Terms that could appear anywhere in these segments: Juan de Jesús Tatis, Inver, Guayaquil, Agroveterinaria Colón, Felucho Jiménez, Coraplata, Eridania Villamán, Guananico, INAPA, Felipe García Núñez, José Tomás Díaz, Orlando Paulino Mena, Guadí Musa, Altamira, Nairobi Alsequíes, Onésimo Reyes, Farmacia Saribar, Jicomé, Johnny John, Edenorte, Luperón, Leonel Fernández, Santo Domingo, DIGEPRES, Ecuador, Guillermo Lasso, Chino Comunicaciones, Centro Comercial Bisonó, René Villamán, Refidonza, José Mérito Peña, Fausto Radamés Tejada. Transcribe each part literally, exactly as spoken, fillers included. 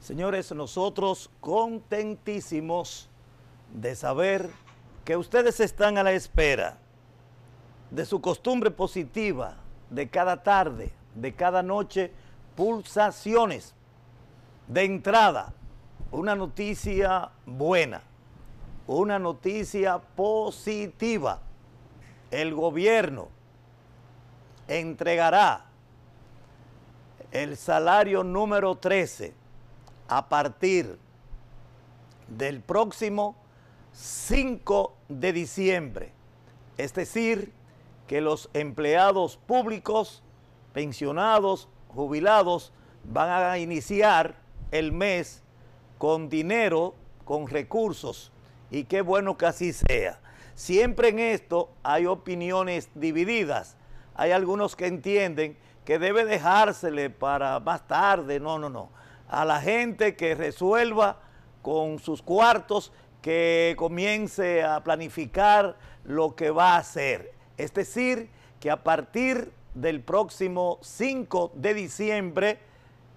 Señores, nosotros contentísimos de saber que ustedes están a la espera de su costumbre positiva de cada tarde, de cada noche, Pulsaciones. De entrada, una noticia buena, una noticia positiva. El gobierno entregará el salario número trece a partir del próximo cinco de diciembre. Es decir, que los empleados públicos, pensionados, jubilados, van a iniciar el mes con dinero, con recursos, y qué bueno que así sea. Siempre en esto hay opiniones divididas. Hay algunos que entienden que debe dejársele para más tarde. No, no, no. A la gente que resuelva con sus cuartos, que comience a planificar lo que va a hacer. Es decir, que a partir del próximo cinco de diciembre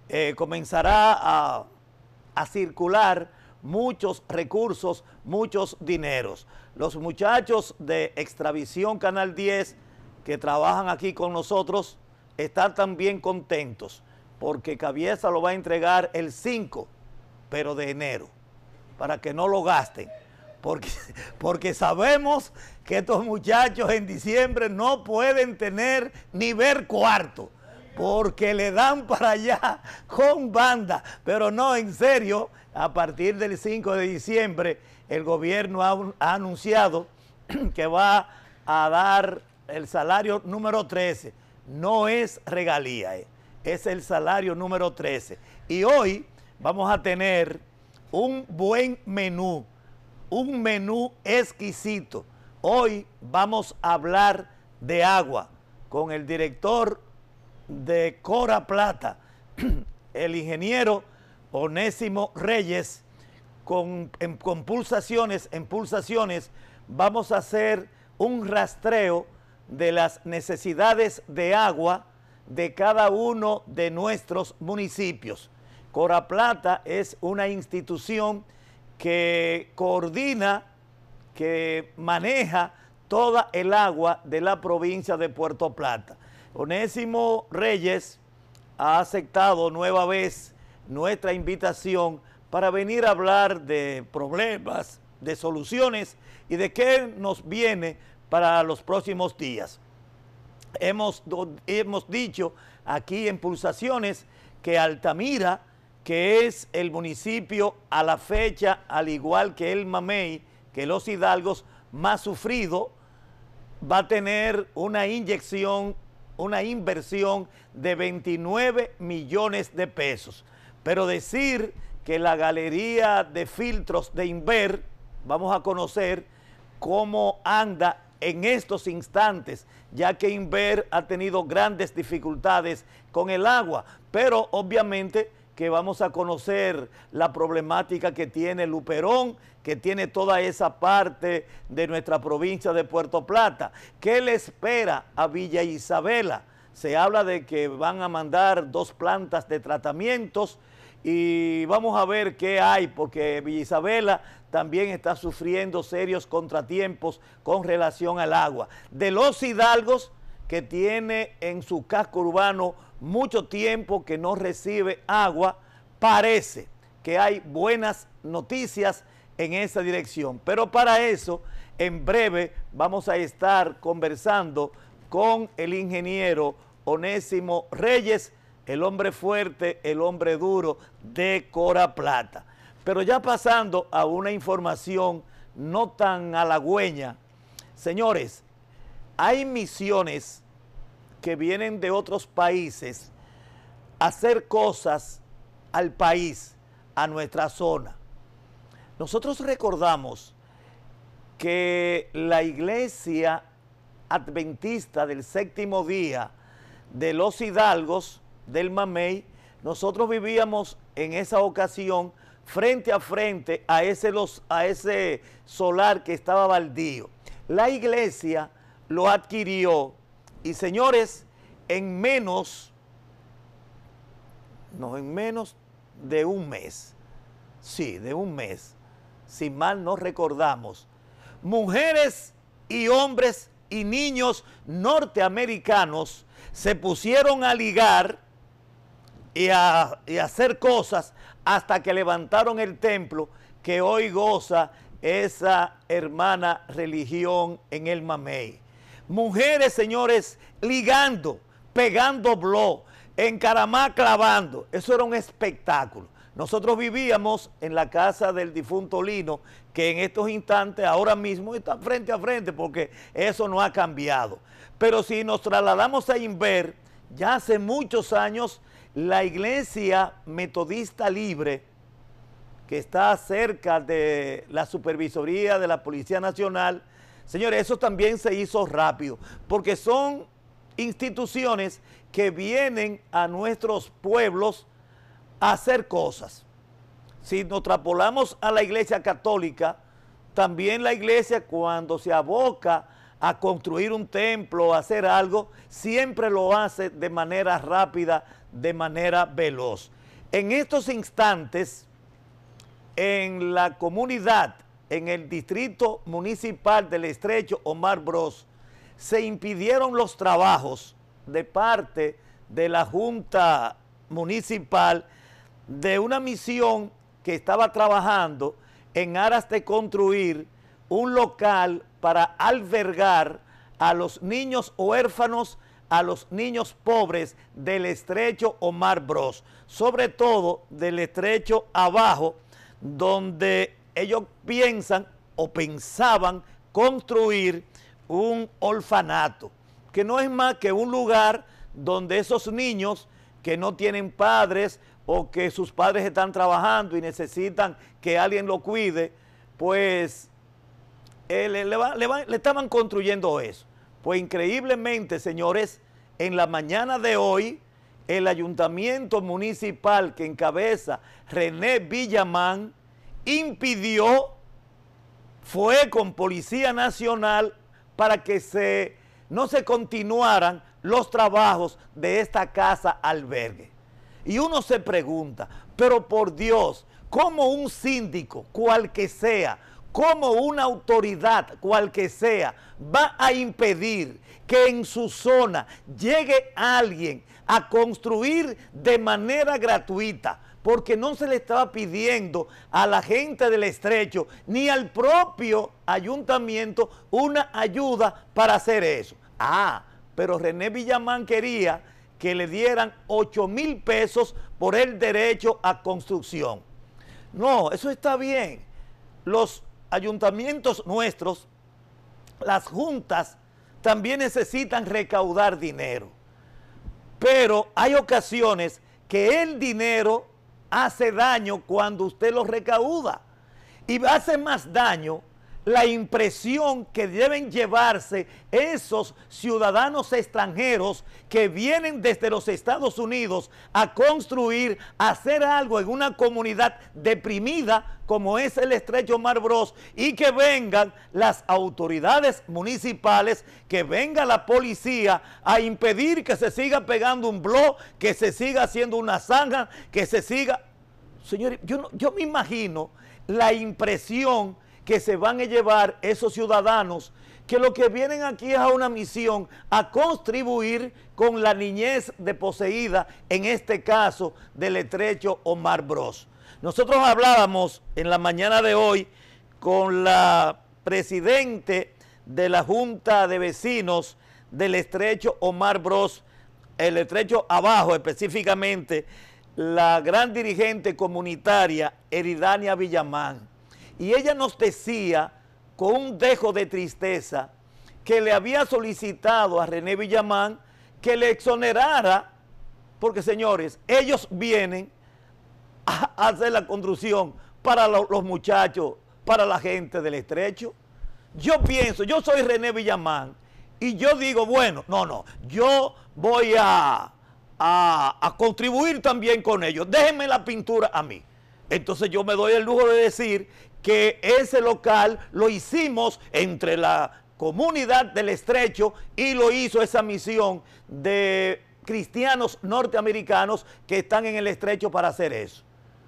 eh, comenzará a, a circular muchos recursos, muchos dineros. Los muchachos de Xtravisión Canal diez que trabajan aquí con nosotros están también contentos porque Cabiesa lo va a entregar el cinco de enero para que no lo gasten. Porque, porque sabemos que estos muchachos en diciembre no pueden tener ni ver cuarto, porque le dan para allá con banda. Pero no, en serio, a partir del cinco de diciembre el gobierno ha, ha anunciado que va a dar el salario número trece. No es regalía, eh, es el salario número trece. Y hoy vamos a tener un buen menú. Un menú exquisito. Hoy vamos a hablar de agua con el director de Coraplata, el ingeniero Onésimo Reyes. Con, en, con pulsaciones, en pulsaciones, vamos a hacer un rastreo de las necesidades de agua de cada uno de nuestros municipios. Coraplata es una institución que coordina, que maneja toda el agua de la provincia de Puerto Plata. Onésimo Reyes ha aceptado nueva vez nuestra invitación para venir a hablar de problemas, de soluciones y de qué nos viene para los próximos días. Hemos, hemos dicho aquí en Pulsaciones que Altamira, que es el municipio a la fecha, al igual que el Mamey, que los hidalgos más sufrido, va a tener una inyección, una inversión de veintinueve millones de pesos. Pero decir que la galería de filtros de Inver, vamos a conocer cómo anda en estos instantes, ya que Inver ha tenido grandes dificultades con el agua, pero obviamente que vamos a conocer la problemática que tiene Luperón, que tiene toda esa parte de nuestra provincia de Puerto Plata. ¿Qué le espera a Villa Isabela? Se habla de que van a mandar dos plantas de tratamientos y vamos a ver qué hay, porque Villa Isabela también está sufriendo serios contratiempos con relación al agua. De los hidalgos, que tiene en su casco urbano mucho tiempo que no recibe agua, parece que hay buenas noticias en esa dirección. Pero para eso, en breve vamos a estar conversando con el ingeniero Onésimo Reyes, el hombre fuerte, el hombre duro de Coraplata. Pero ya pasando a una información no tan halagüeña, señores, hay misiones que vienen de otros países a hacer cosas al país, a nuestra zona. Nosotros recordamos que la iglesia Adventista del Séptimo Día de los Hidalgos del Mamey, nosotros vivíamos en esa ocasión frente a frente a ese, los, a ese solar que estaba baldío. La iglesia lo adquirió y, señores, en menos, no, en menos de un mes, sí, de un mes, si mal no recordamos, mujeres y hombres y niños norteamericanos se pusieron a ligar y a, y a hacer cosas hasta que levantaron el templo que hoy goza esa hermana religión en el Mamey. Mujeres, señores, ligando, pegando blog, encaramá clavando. Eso era un espectáculo. Nosotros vivíamos en la casa del difunto Lino, que en estos instantes, ahora mismo, está frente a frente, porque eso no ha cambiado. Pero si nos trasladamos a Inver, ya hace muchos años, la iglesia metodista libre, que está cerca de la supervisoría de la Policía Nacional, señores, eso también se hizo rápido, porque son instituciones que vienen a nuestros pueblos a hacer cosas. Si nos traspolamos a la iglesia católica, también la iglesia, cuando se aboca a construir un templo, a hacer algo, siempre lo hace de manera rápida, de manera veloz. En estos instantes, en la comunidad, en el distrito municipal del Estrecho Omar Bros, se impidieron los trabajos de parte de la Junta Municipal de una misión que estaba trabajando en aras de construir un local para albergar a los niños huérfanos, a los niños pobres del Estrecho Omar Bros, sobre todo del Estrecho Abajo, donde ellos piensan o pensaban construir un orfanato, que no es más que un lugar donde esos niños que no tienen padres o que sus padres están trabajando y necesitan que alguien lo cuide, pues eh, le, le, va, le, va, le estaban construyendo eso. Pues increíblemente, señores, en la mañana de hoy, el ayuntamiento municipal que encabeza René Villamán impidió, fue con Policía Nacional para que se, no se continuaran los trabajos de esta casa albergue. Y uno se pregunta, pero por Dios, ¿cómo un síndico, cual que sea, cómo una autoridad, cual que sea, va a impedir que en su zona llegue alguien a construir de manera gratuita? Porque no se le estaba pidiendo a la gente del Estrecho ni al propio ayuntamiento una ayuda para hacer eso. Ah, pero René Villamán quería que le dieran ocho mil pesos por el derecho a construcción. No, eso está bien. Los ayuntamientos nuestros, las juntas, también necesitan recaudar dinero. Pero hay ocasiones que el dinero hace daño cuando usted lo recauda. Y hace más daño la impresión que deben llevarse esos ciudadanos extranjeros que vienen desde los Estados Unidos a construir, a hacer algo en una comunidad deprimida como es el Estrecho Omar Bros, y que vengan las autoridades municipales, que venga la policía a impedir que se siga pegando un blog, que se siga haciendo una zanja, que se siga... Señores, yo, no, yo me imagino la impresión que se van a llevar esos ciudadanos que lo que vienen aquí es a una misión, a contribuir con la niñez desposeída, en este caso del Estrecho Omar Bros. Nosotros hablábamos en la mañana de hoy con la presidente de la Junta de Vecinos del Estrecho Omar Bros, el Estrecho Abajo específicamente, la gran dirigente comunitaria Eridania Villamán. Y ella nos decía, con un dejo de tristeza, que le había solicitado a René Villamán que le exonerara, porque, señores, ellos vienen a hacer la construcción para los muchachos, para la gente del Estrecho. Yo pienso, yo soy René Villamán, Y yo digo, bueno, no, no, yo voy a, a, a contribuir también con ellos. Déjenme la pintura a mí. Entonces yo me doy el lujo de decir que ese local lo hicimos entre la comunidad del Estrecho y lo hizo esa misión de cristianos norteamericanos que están en el Estrecho para hacer eso.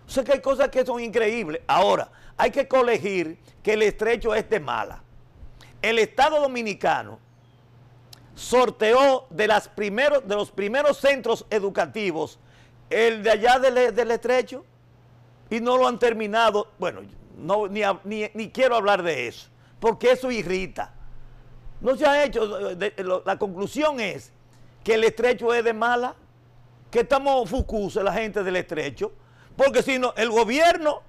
O sea que hay cosas que son increíbles. Ahora, hay que colegir que el Estrecho es de mala. El Estado Dominicano sorteó de, las primeros, de los primeros centros educativos el de allá del, del Estrecho y no lo han terminado. Bueno, no, ni, ni, ni quiero hablar de eso, porque eso irrita. No se ha hecho. De, de, lo, la conclusión es que el Estrecho es de mala, que estamos fucusos la gente del Estrecho, porque si no, el gobierno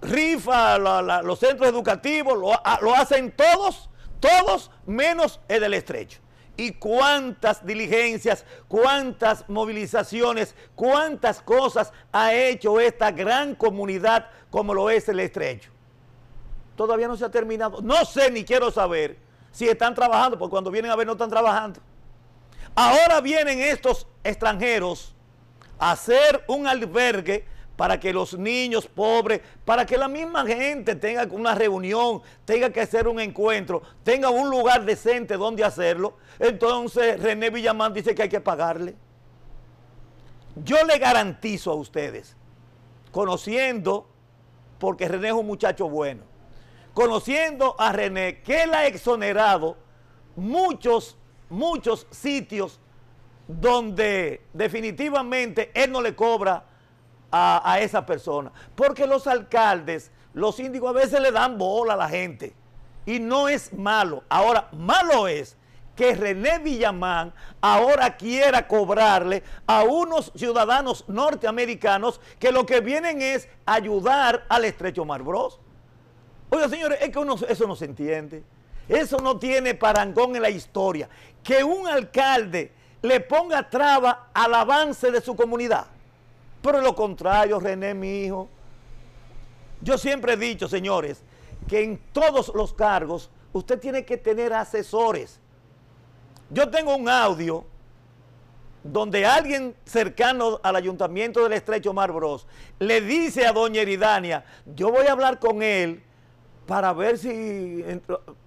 rifa la, la, los centros educativos, lo, a, lo hacen todos, todos menos el del Estrecho. Y cuántas diligencias, cuántas movilizaciones, cuántas cosas ha hecho esta gran comunidad como lo es el Estrecho. Todavía no se ha terminado. No sé ni quiero saber si están trabajando, porque cuando vienen a ver no están trabajando. Ahora vienen estos extranjeros a hacer un albergue para que los niños pobres, para que la misma gente tenga una reunión, tenga que hacer un encuentro, tenga un lugar decente donde hacerlo. Entonces René Villamán dice que hay que pagarle. Yo le garantizo a ustedes, conociendo, porque René es un muchacho bueno, conociendo a René, que él ha exonerado muchos, muchos sitios donde definitivamente él no le cobra A, a esa persona, porque los alcaldes, los síndicos a veces le dan bola a la gente y no es malo. Ahora, malo es que René Villamán ahora quiera cobrarle a unos ciudadanos norteamericanos que lo que vienen es ayudar al Estrecho Omar Bros. Oiga, señores, es que uno, eso no se entiende, eso no tiene parangón en la historia, que un alcalde le ponga traba al avance de su comunidad. Pero lo contrario, René, mi hijo. Yo siempre he dicho, señores, que en todos los cargos usted tiene que tener asesores. Yo tengo un audio donde alguien cercano al ayuntamiento del Estrecho Omar Bros le dice a doña Eridania, yo voy a hablar con él para ver si...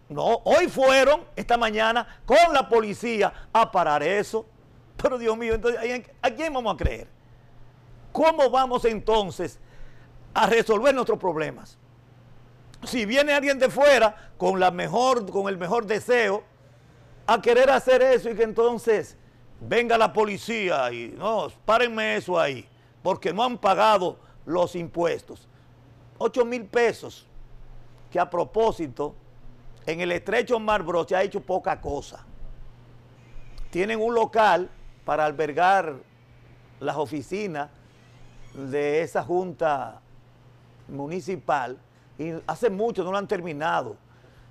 No, hoy fueron, esta mañana, con la policía a parar eso. Pero Dios mío, entonces, ¿a quién vamos a creer? ¿Cómo vamos entonces a resolver nuestros problemas? Si viene alguien de fuera con, la mejor, con el mejor deseo a querer hacer eso y que entonces venga la policía y no, párenme eso ahí, porque no han pagado los impuestos. ocho mil pesos, que a propósito, en el Estrecho Omar Bros se ha hecho poca cosa. Tienen un local para albergar las oficinas de esa junta municipal y hace mucho no lo han terminado.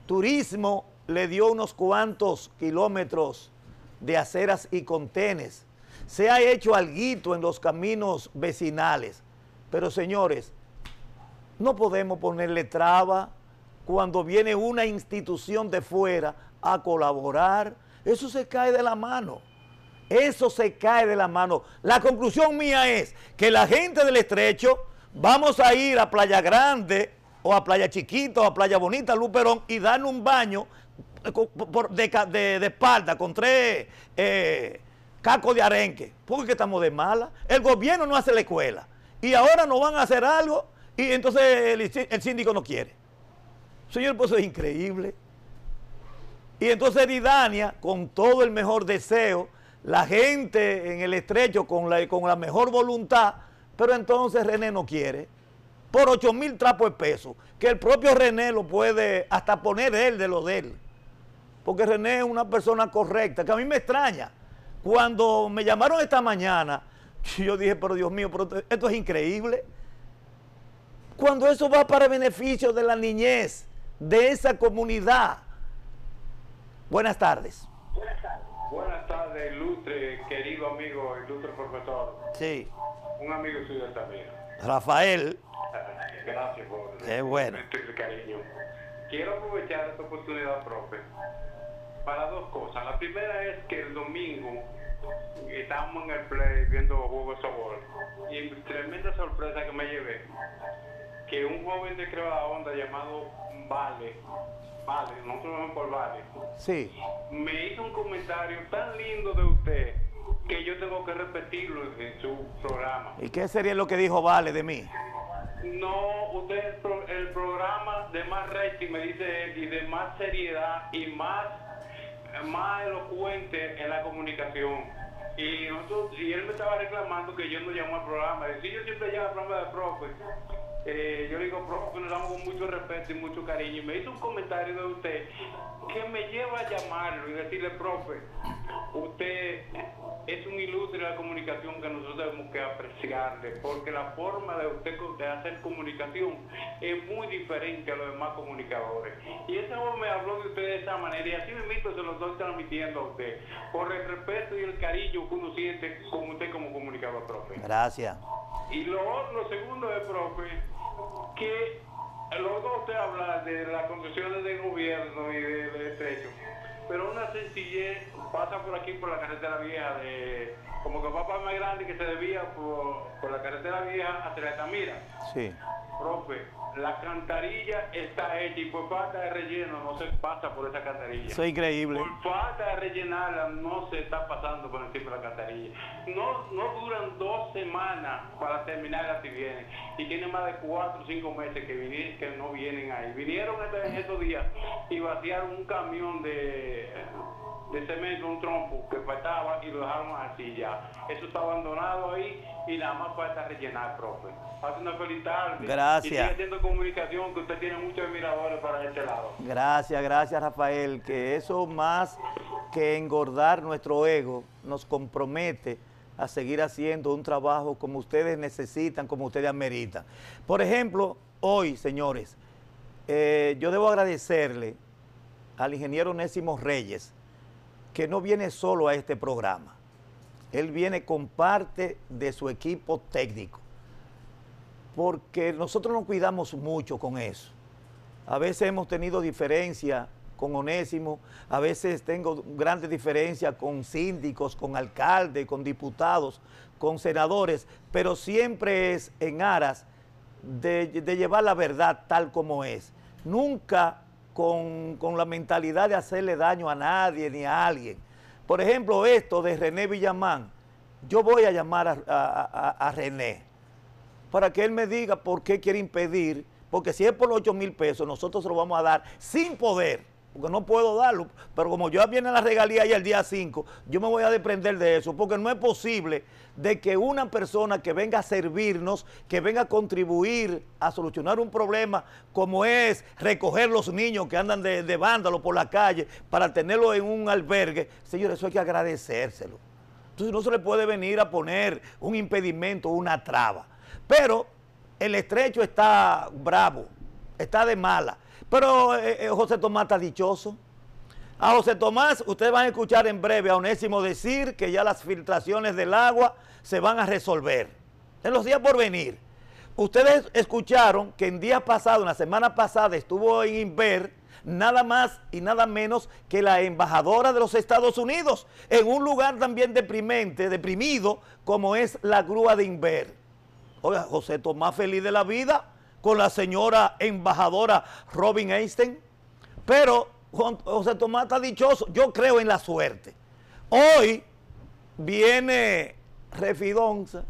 Turismo le dio unos cuantos kilómetros de aceras y contenes. Se ha hecho alguito en los caminos vecinales, pero señores, no podemos ponerle traba cuando viene una institución de fuera a colaborar. Eso se cae de la mano. Eso se cae de la mano. La conclusión mía es que la gente del Estrecho vamos a ir a Playa Grande o a Playa Chiquita o a Playa Bonita, Luperón, y darle un baño de, de, de espalda con tres eh, cacos de arenque, porque estamos de mala. El gobierno no hace la escuela y ahora nos van a hacer algo y entonces el, el síndico no quiere. Señor, pues eso es increíble. Y entonces Eridania, con todo el mejor deseo, la gente en el Estrecho con la, con la mejor voluntad, pero entonces René no quiere, por ocho mil trapos de peso, que el propio René lo puede hasta poner él de lo de él, porque René es una persona correcta, que a mí me extraña. Cuando me llamaron esta mañana, yo dije, pero Dios mío, pero esto es increíble. Cuando eso va para beneficio de la niñez, de esa comunidad. Buenas tardes. Buenas tardes. Buenas tardes, ilustre, querido amigo, ilustre profesor. Sí. Un amigo suyo también. Rafael. Gracias por... Qué bueno. Cariño. Quiero aprovechar esta oportunidad, profe, para dos cosas. La primera es que el domingo estábamos en el play viendo juegos de softball y tremenda sorpresa que me llevé, que un joven de Creva Onda llamado Vale, Vale, nosotros vamos por Vale, sí, me hizo un comentario tan lindo de usted que yo tengo que repetirlo en su programa. ¿Y qué sería lo que dijo Vale de mí? No, usted es el, el programa de más rating, me dice él, y de más seriedad y más, más elocuente en la comunicación. Y nosotros, y él me estaba reclamando que yo no llamo al programa. Y si yo siempre llamo al programa de profe, eh, yo le digo, profe, nos damos con mucho respeto y mucho cariño. Y me hizo un comentario de usted que me lleva a llamarlo y decirle, profe, usted es un ilustre de la comunicación que nosotros tenemos que apreciarle, porque la forma de usted de hacer comunicación es muy diferente a los demás comunicadores. Y ese hombre me habló de usted de esa manera, y así me invito, se lo estoy transmitiendo a usted, por el respeto y el cariño que uno siente con usted como comunicador, profe. Gracias. Y lo otro, segundo es, profe, que luego usted habla de las concesiones del gobierno y de, de Estrecho, pero una sencillez pasa por aquí, por la carretera vieja, de, como que va para más grande, que se debía por, por la carretera vieja hacia Altamira. Sí. Profe, la cantarilla está hecha y por falta de relleno no se pasa por esa cantarilla. Eso es increíble. Por falta de rellenarla no se está pasando por encima de la cantarilla. No, no duran dos semanas para terminarla si vienen. Y tiene más de cuatro o cinco meses que, vinieron, que no vienen ahí. Vinieron estos días y vaciaron un camión de... de cemento, un trompo que faltaba y lo dejaron así ya. Eso está abandonado ahí y nada más falta rellenar, profe. Hace una feliz tarde. Gracias. Y sigue haciendo comunicación, que usted tiene muchos admiradores para este lado. Gracias, gracias, Rafael. Que eso, más que engordar nuestro ego, nos compromete a seguir haciendo un trabajo como ustedes necesitan, como ustedes ameritan. Por ejemplo, hoy, señores, eh, yo debo agradecerle al ingeniero Onésimo Reyes, que no viene solo a este programa, él viene con parte de su equipo técnico, porque nosotros nos cuidamos mucho con eso. A veces hemos tenido diferencia con Onésimo, a veces tengo grandes diferencias con síndicos, con alcaldes, con diputados, con senadores, pero siempre es en aras de, de llevar la verdad tal como es. Nunca Con, con la mentalidad de hacerle daño a nadie ni a alguien. Por ejemplo, esto de René Villamán, yo voy a llamar a, a, a, a René para que él me diga por qué quiere impedir, porque si es por los ocho mil pesos, nosotros se lo vamos a dar sin poder, porque no puedo darlo, pero como yo viene a la regalía y el día cinco, yo me voy a desprender de eso, porque no es posible de que una persona que venga a servirnos, que venga a contribuir a solucionar un problema como es recoger los niños que andan de, de vándalos por la calle para tenerlos en un albergue, señores, eso hay que agradecérselo. Entonces no se le puede venir a poner un impedimento, una traba. Pero el Estrecho está bravo, está de mala. Pero eh, José Tomás está dichoso. A José Tomás, ustedes van a escuchar en breve a Onésimo decir que ya las filtraciones del agua se van a resolver en los días por venir. Ustedes escucharon que en días pasados, en la semana pasada, estuvo en Inver nada más y nada menos que la embajadora de los Estados Unidos, en un lugar también deprimente, deprimido, como es la grúa de Inver. Oiga, José Tomás feliz de la vida con la señora embajadora Robin Einstein, pero José Tomás está dichoso, yo creo en la suerte. Hoy viene Refidonza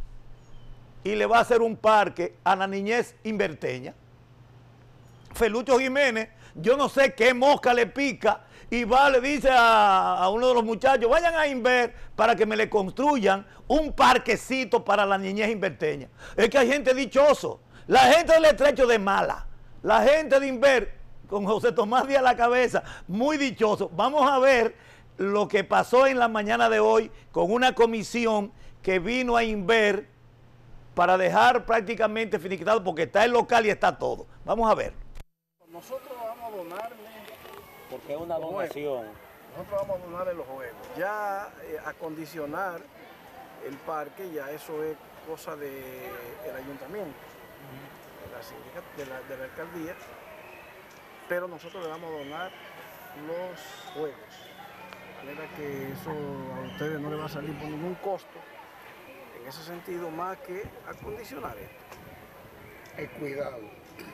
y le va a hacer un parque a la niñez inverteña. Felucho Jiménez, yo no sé qué mosca le pica, y va, le dice a, a uno de los muchachos, vayan a Inver para que me le construyan un parquecito para la niñez inverteña. Es que hay gente dichoso. La gente del Estrecho de mala, la gente de Inver, con José Tomás Díaz a la cabeza, muy dichoso. Vamos a ver lo que pasó en la mañana de hoy con una comisión que vino a Inver para dejar prácticamente finiquitado, porque está el local y está todo. Vamos a ver. Nosotros vamos a donarle, porque es una donación. Nosotros vamos a donarle los juegos. Ya eh, acondicionar el parque, ya eso es cosa del del ayuntamiento. De la, sindica, de, la, de la alcaldía, pero nosotros le vamos a donar los juegos. manera que eso a ustedes no les va a salir por ningún costo, en ese sentido, más que acondicionar esto. El cuidado.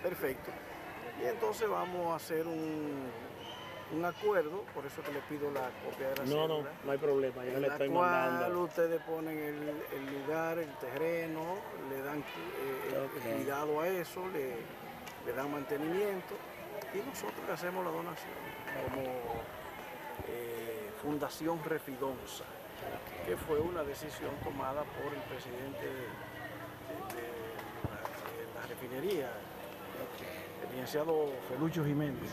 Perfecto. Y entonces vamos a hacer un, un acuerdo, por eso que le pido la copia de la cédula. No, no, no hay problema, yo le estoy mandando. Ustedes ponen el, el lugar, el terreno, le dan eh, okay. el cuidado a eso, le, le dan mantenimiento y nosotros le hacemos la donación como eh, Fundación Refidonza, que fue una decisión tomada por el presidente de, de, de refinería, okay. el licenciado Felucho Jiménez.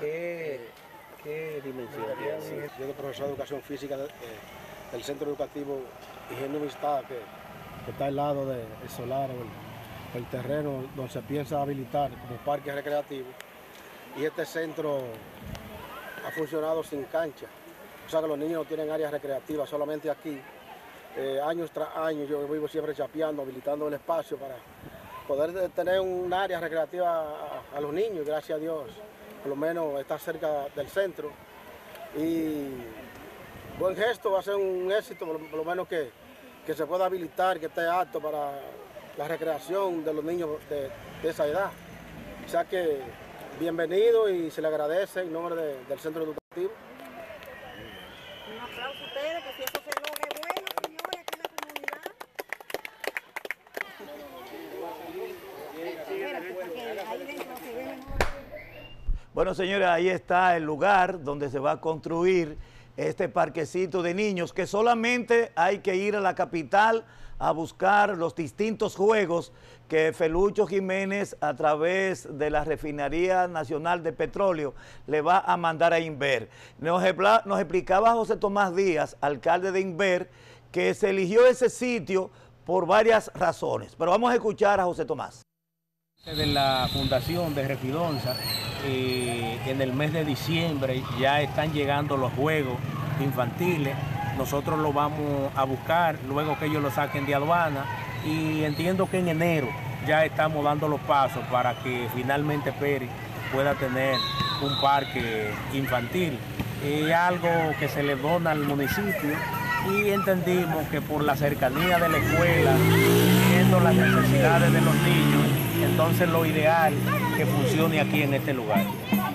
¿Qué, qué dimensión? ¿Qué? Yo soy profesor de educación física de, de, del centro educativo Ingenio Vistá, que, que está al lado del de, solar, el, el terreno donde se piensa habilitar como parque recreativo. Y este centro ha funcionado sin cancha, o sea que los niños no tienen áreas recreativas, solamente aquí. Eh, años tras años yo vivo siempre chapeando, habilitando el espacio para poder tener un área recreativa a, a los niños, gracias a Dios, por lo menos está cerca del centro. Y buen gesto, va a ser un éxito, por lo, por lo menos que, que se pueda habilitar, que esté apto para la recreación de los niños de, de esa edad. O sea que bienvenido y se le agradece en nombre de, del centro educativo. Un aplauso a ustedes, que siempre se logre bueno. Bueno, señores, ahí está el lugar donde se va a construir este parquecito de niños, que solamente hay que ir a la capital a buscar los distintos juegos que Felucho Jiménez, a través de la Refinería Nacional de Petróleo, le va a mandar a Inver. Nos, nos explicaba José Tomás Díaz, alcalde de Inver, que se eligió ese sitio por varias razones, pero vamos a escuchar a José Tomás. De la fundación de Refidonza, eh, en el mes de diciembre ya están llegando los juegos infantiles, nosotros los vamos a buscar luego que ellos lo saquen de aduana y entiendo que en enero ya estamos dando los pasos para que finalmente Pérez pueda tener un parque infantil, eh, algo que se le dona al municipio. Y entendimos que por la cercanía de la escuela, viendo las necesidades de los niños, entonces lo ideal que funcione aquí en este lugar.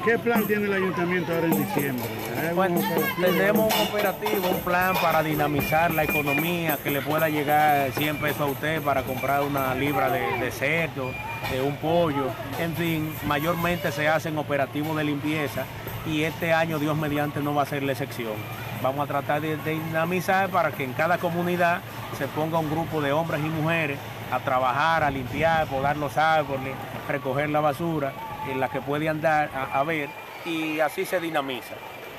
¿Qué plan tiene el ayuntamiento ahora en diciembre? Bueno, tenemos un operativo, un plan para dinamizar la economía, que le pueda llegar cien pesos a usted para comprar una libra de, de cerdo, de un pollo, en fin, mayormente se hacen operativos de limpieza y este año, Dios mediante, no va a ser la excepción. Vamos a tratar de, de dinamizar para que en cada comunidad se ponga un grupo de hombres y mujeres a trabajar, a limpiar, podar los árboles, recoger la basura, en la que puede andar a, a ver, y así se dinamiza.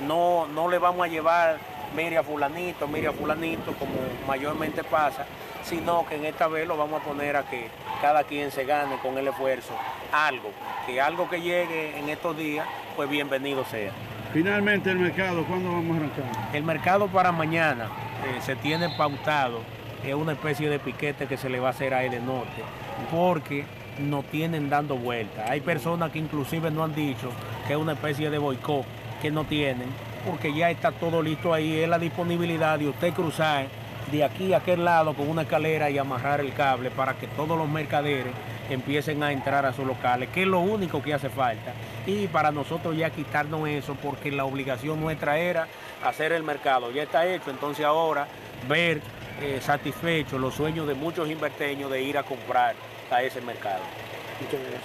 No, no le vamos a llevar, mire a fulanito, mire a fulanito, como mayormente pasa, sino que en esta vez lo vamos a poner a que cada quien se gane con el esfuerzo algo, que algo que llegue en estos días, pues bienvenido sea. Finalmente el mercado, ¿cuándo vamos a arrancar? El mercado para mañana eh, se tiene pautado, es una especie de piquete que se le va a hacer a Edenorte, porque no tienen dando vueltas. Hay personas que inclusive no han dicho que es una especie de boicot que no tienen, porque ya está todo listo ahí, es la disponibilidad de usted cruzar de aquí a aquel lado con una escalera y amarrar el cable para que todos los mercaderes empiecen a entrar a sus locales, que es lo único que hace falta. Y para nosotros ya quitarnos eso, porque la obligación nuestra era hacer el mercado, ya está hecho, entonces ahora ver eh, satisfechos los sueños de muchos inverteños de ir a comprar a ese mercado. Muchas gracias.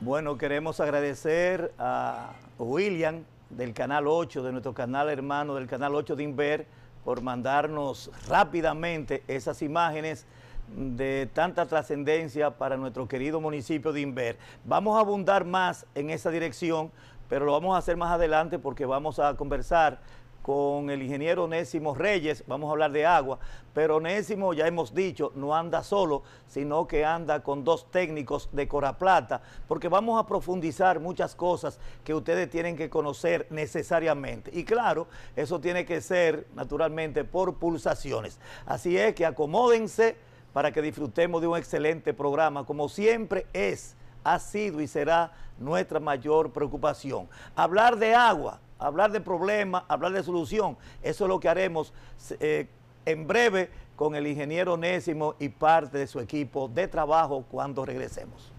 Bueno, queremos agradecer a William del Canal ocho, de nuestro canal hermano del Canal ocho de Inver, por mandarnos rápidamente esas imágenes de tanta trascendencia para nuestro querido municipio de Inver. Vamos a abundar más en esa dirección, pero lo vamos a hacer más adelante porque vamos a conversar con el ingeniero Onésimo Reyes, vamos a hablar de agua, pero Onésimo, ya hemos dicho, no anda solo, sino que anda con dos técnicos de Coraplata, porque vamos a profundizar muchas cosas que ustedes tienen que conocer necesariamente. Y claro, eso tiene que ser, naturalmente, por pulsaciones. Así es que acomódense, para que disfrutemos de un excelente programa, como siempre es, ha sido y será nuestra mayor preocupación. Hablar de agua, hablar de problemas, hablar de solución. Eso es lo que haremos eh, en breve con el ingeniero Onésimo y parte de su equipo de trabajo cuando regresemos.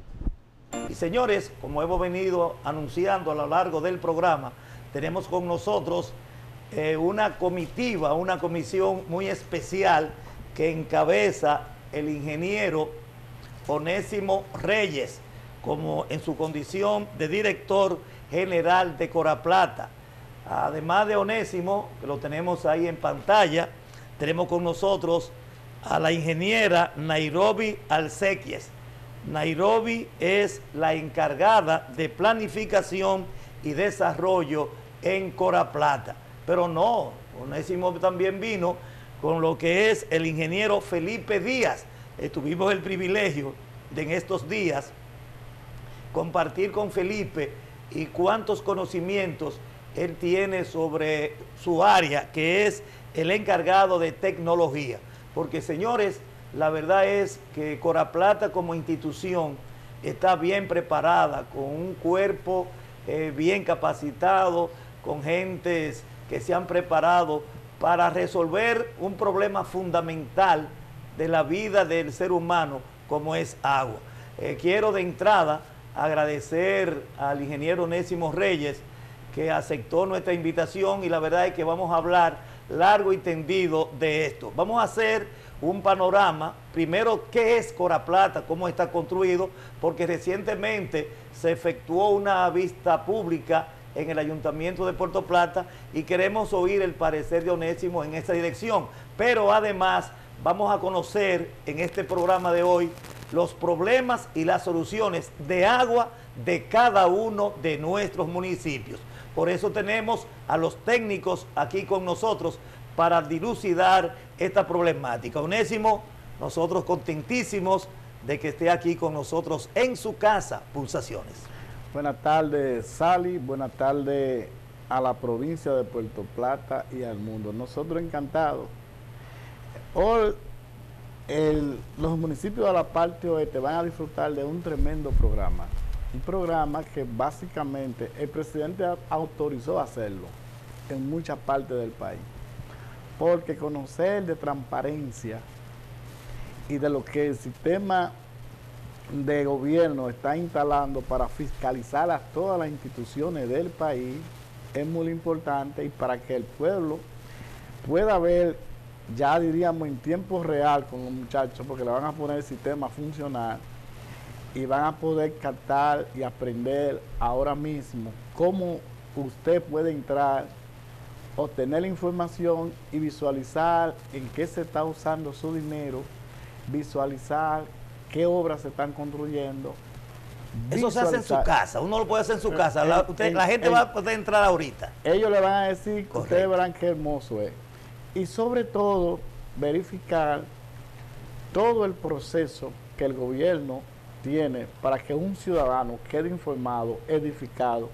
Y señores, como hemos venido anunciando a lo largo del programa, tenemos con nosotros eh, una comitiva, una comisión muy especial que encabeza el ingeniero Onésimo Reyes, como en su condición de director general de Coraplata. Además de Onésimo, que lo tenemos ahí en pantalla, tenemos con nosotros a la ingeniera Nairobi Alsequíes. Nairobi es la encargada de planificación y desarrollo en Coraplata. Pero no, Onésimo también vino con lo que es el ingeniero Felipe Díaz. Eh, tuvimos el privilegio de en estos días compartir con Felipe y cuántos conocimientos él tiene sobre su área, que es el encargado de tecnología. Porque, señores, la verdad es que Coraplata como institución está bien preparada, con un cuerpo eh, bien capacitado, con gentes que se han preparado para resolver un problema fundamental de la vida del ser humano, como es agua. Eh, quiero de entrada agradecer al ingeniero Onésimo Reyes, que aceptó nuestra invitación, y la verdad es que vamos a hablar largo y tendido de esto. Vamos a hacer un panorama, primero, qué es Coraplata, cómo está construido, porque recientemente se efectuó una vista pública en el Ayuntamiento de Puerto Plata y queremos oír el parecer de Onésimo en esta dirección. Pero además vamos a conocer en este programa de hoy los problemas y las soluciones de agua de cada uno de nuestros municipios. Por eso tenemos a los técnicos aquí con nosotros para dilucidar esta problemática. Onésimo, nosotros contentísimos de que esté aquí con nosotros en su casa, Pulsaciones. Buenas tardes, Sally. Buenas tardes a la provincia de Puerto Plata y al mundo. Nosotros encantados. Hoy el, los municipios de la parte oeste van a disfrutar de un tremendo programa. Un programa que básicamente el presidente autorizó hacerlo en muchas partes del país. Porque conocer de transparencia y de lo que el sistema de gobierno está instalando para fiscalizar a todas las instituciones del país es muy importante, y para que el pueblo pueda ver, ya diríamos en tiempo real con los muchachos, porque le van a poner el sistema a funcionar y van a poder captar y aprender ahora mismo cómo usted puede entrar, obtener la información y visualizar en qué se está usando su dinero, visualizar qué obras se están construyendo. Eso se hace en su casa, uno lo puede hacer en su casa, la, usted, en, la gente en, va a poder entrar ahorita. Ellos le van a decir, que ustedes verán qué hermoso es. Y sobre todo, verificar todo el proceso que el gobierno tiene para que un ciudadano quede informado, edificado,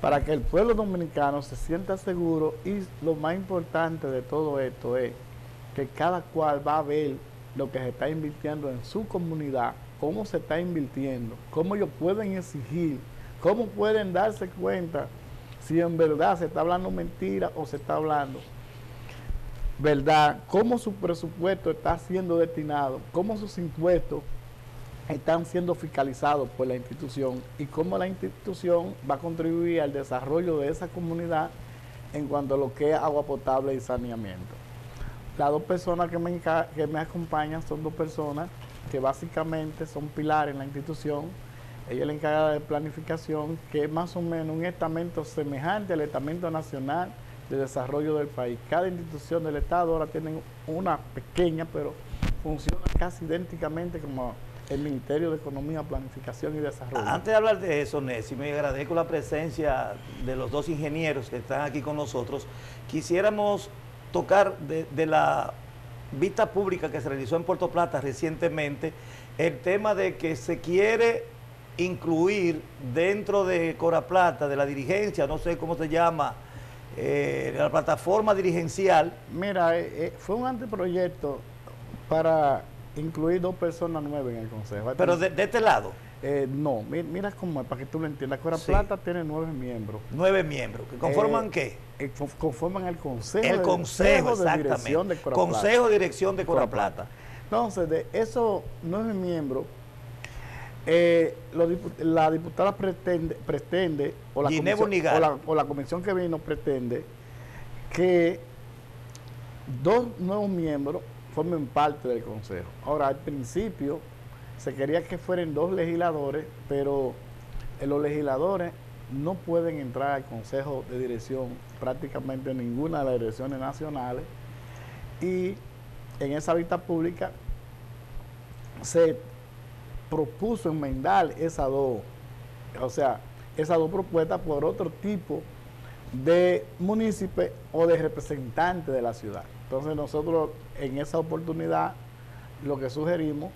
para que el pueblo dominicano se sienta seguro, y lo más importante de todo esto es que cada cual va a ver lo que se está invirtiendo en su comunidad, cómo se está invirtiendo, cómo ellos pueden exigir, cómo pueden darse cuenta si en verdad se está hablando mentira o se está hablando verdad, cómo su presupuesto está siendo destinado, cómo sus impuestos están siendo fiscalizados por la institución y cómo la institución va a contribuir al desarrollo de esa comunidad en cuanto a lo que es agua potable y saneamiento. Las dos personas que me, que me acompañan son dos personas que básicamente son pilares en la institución. Ella es la encargada de planificación, que es más o menos un estamento semejante al estamento nacional de desarrollo del país. Cada institución del Estado ahora tiene una pequeña, pero funciona casi idénticamente como el Ministerio de Economía, Planificación y Desarrollo. Antes de hablar de eso, Nessi, me agradezco la presencia de los dos ingenieros que están aquí con nosotros. Quisiéramos tocar de, de la vista pública que se realizó en Puerto Plata recientemente, el tema de que se quiere incluir dentro de Coraplata, de la dirigencia, no sé cómo se llama, eh, la plataforma dirigencial. Mira, eh, fue un anteproyecto para incluir dos personas nuevas en el Consejo. Pero de, de este lado. Eh, no, mira cómo es, para que tú lo entiendas. Coraplata sí. tiene nueve miembros. Nueve miembros, ¿que conforman eh, qué? Eh, conforman el Consejo, el de, consejo de Dirección de Coraplata. Consejo de Dirección de Coraplata. Entonces, de esos nueve miembros, eh, lo, la diputada pretende, pretende o, la comisión, o, la, o la comisión que vino pretende que dos nuevos miembros formen parte del Consejo. Ahora, al principio se quería que fueran dos legisladores, pero eh, los legisladores no pueden entrar al Consejo de Dirección prácticamente en ninguna de las direcciones nacionales, y en esa vista pública se propuso enmendar esas dos, o sea, esas dos propuestas por otro tipo de municipios o de representantes de la ciudad. Entonces nosotros en esa oportunidad lo que sugerimos,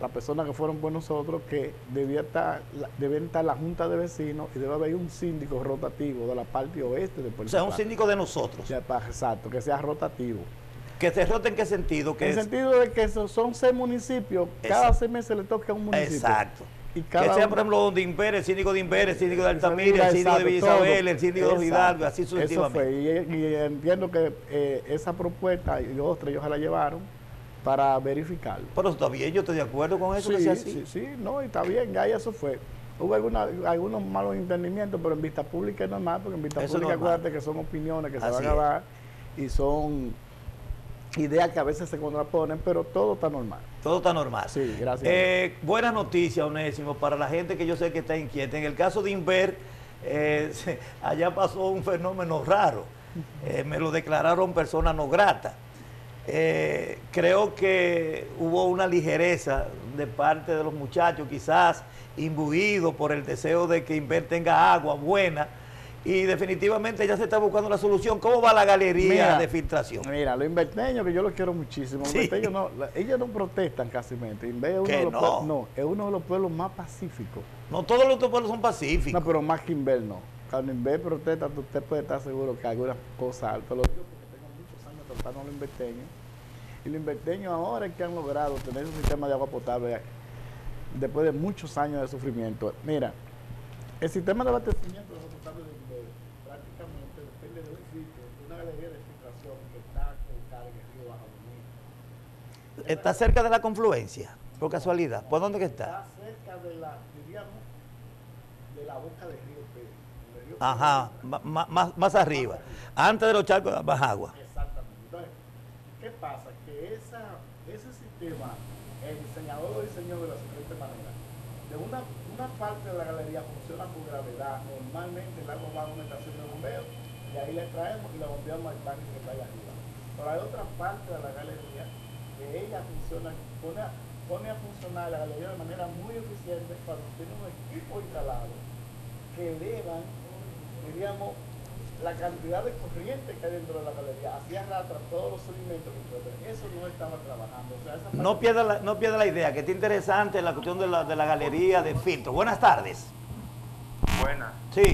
las personas que fueron por nosotros, que debía estar, debía estar la Junta de Vecinos y debe haber un síndico rotativo de la parte oeste de Puerto Plata. O sea, un síndico de nosotros. Exacto, que sea rotativo. ¿Que se rote en qué sentido? En el sentido de que son seis municipios, cada seis meses le toca a un municipio. Exacto. Y cada que sea, por ejemplo, de Inver, el síndico de Inver, el síndico de Altamira, el síndico de Villa Isabela, el síndico de Hidalgo, así sucesivamente. Eso fue, y, y entiendo que eh, esa propuesta, y otros ellos la llevaron, para verificarlo. Pero está bien, yo estoy de acuerdo con eso. Sí, que sea así. Sí, sí, no, y está bien, ya eso fue. Hubo alguna, algunos malos entendimientos, pero en vista pública es normal, porque en vista eso pública acuérdate que son opiniones que así se van a dar y son ideas que a veces se contraponen, pero todo está normal. Todo está normal. Sí, gracias. Eh, buenas noticias, Onésimo, para la gente que yo sé que está inquieta. En el caso de Inver, eh, allá pasó un fenómeno raro. Eh, me lo declararon persona no grata. Eh, creo que hubo una ligereza de parte de los muchachos, quizás imbuidos por el deseo de que Inver tenga agua buena, y definitivamente ya se está buscando la solución. ¿Cómo va la galería mira, de filtración? Mira, los inverteños, que yo los quiero muchísimo, sí. Inverteños no, la, ellos no protestan casi mente. Inver es uno de los no? Pueblos, no, es uno de los pueblos más pacíficos. No todos los otros pueblos son pacíficos. No, pero más que Inver no. Cuando Inver protesta, usted puede estar seguro que algunas cosas altas. Los inverteños, y los inverteños ahora es que han logrado tener un sistema de agua potable después de muchos años de sufrimiento. Mira, el sistema de abastecimiento de agua potable de Inver prácticamente depende de un sitio, de una galería de filtración que está colocada en el río Bajo Domingo. ¿Está cerca de la confluencia, por casualidad? ¿Por dónde que está? Está cerca de la, diríamos, de la boca del río Pérez. Del río Pérez. Ajá, más, más, más arriba, antes de los charcos de Bajagua. ¿Qué pasa? Que esa, ese sistema, el diseñador lo diseñó de la siguiente manera. De una, una parte de la galería funciona por gravedad. Normalmente el agua va a una estación de bombeo y ahí la traemos y la bombeamos al tanque que está ahí arriba. Pero hay otra parte de la galería que ella funciona, pone a, pone a funcionar la galería de manera muy eficiente cuando tiene un equipo instalado que elevan, diríamos, la cantidad de corriente que hay dentro de la galería, así arrastra todos los sedimentos que eso no estaba trabajando. O sea, esa parte... no, pierda la, no pierda la idea, que está interesante la cuestión de la, de la galería de filtro. Buenas tardes. Buenas. Sí.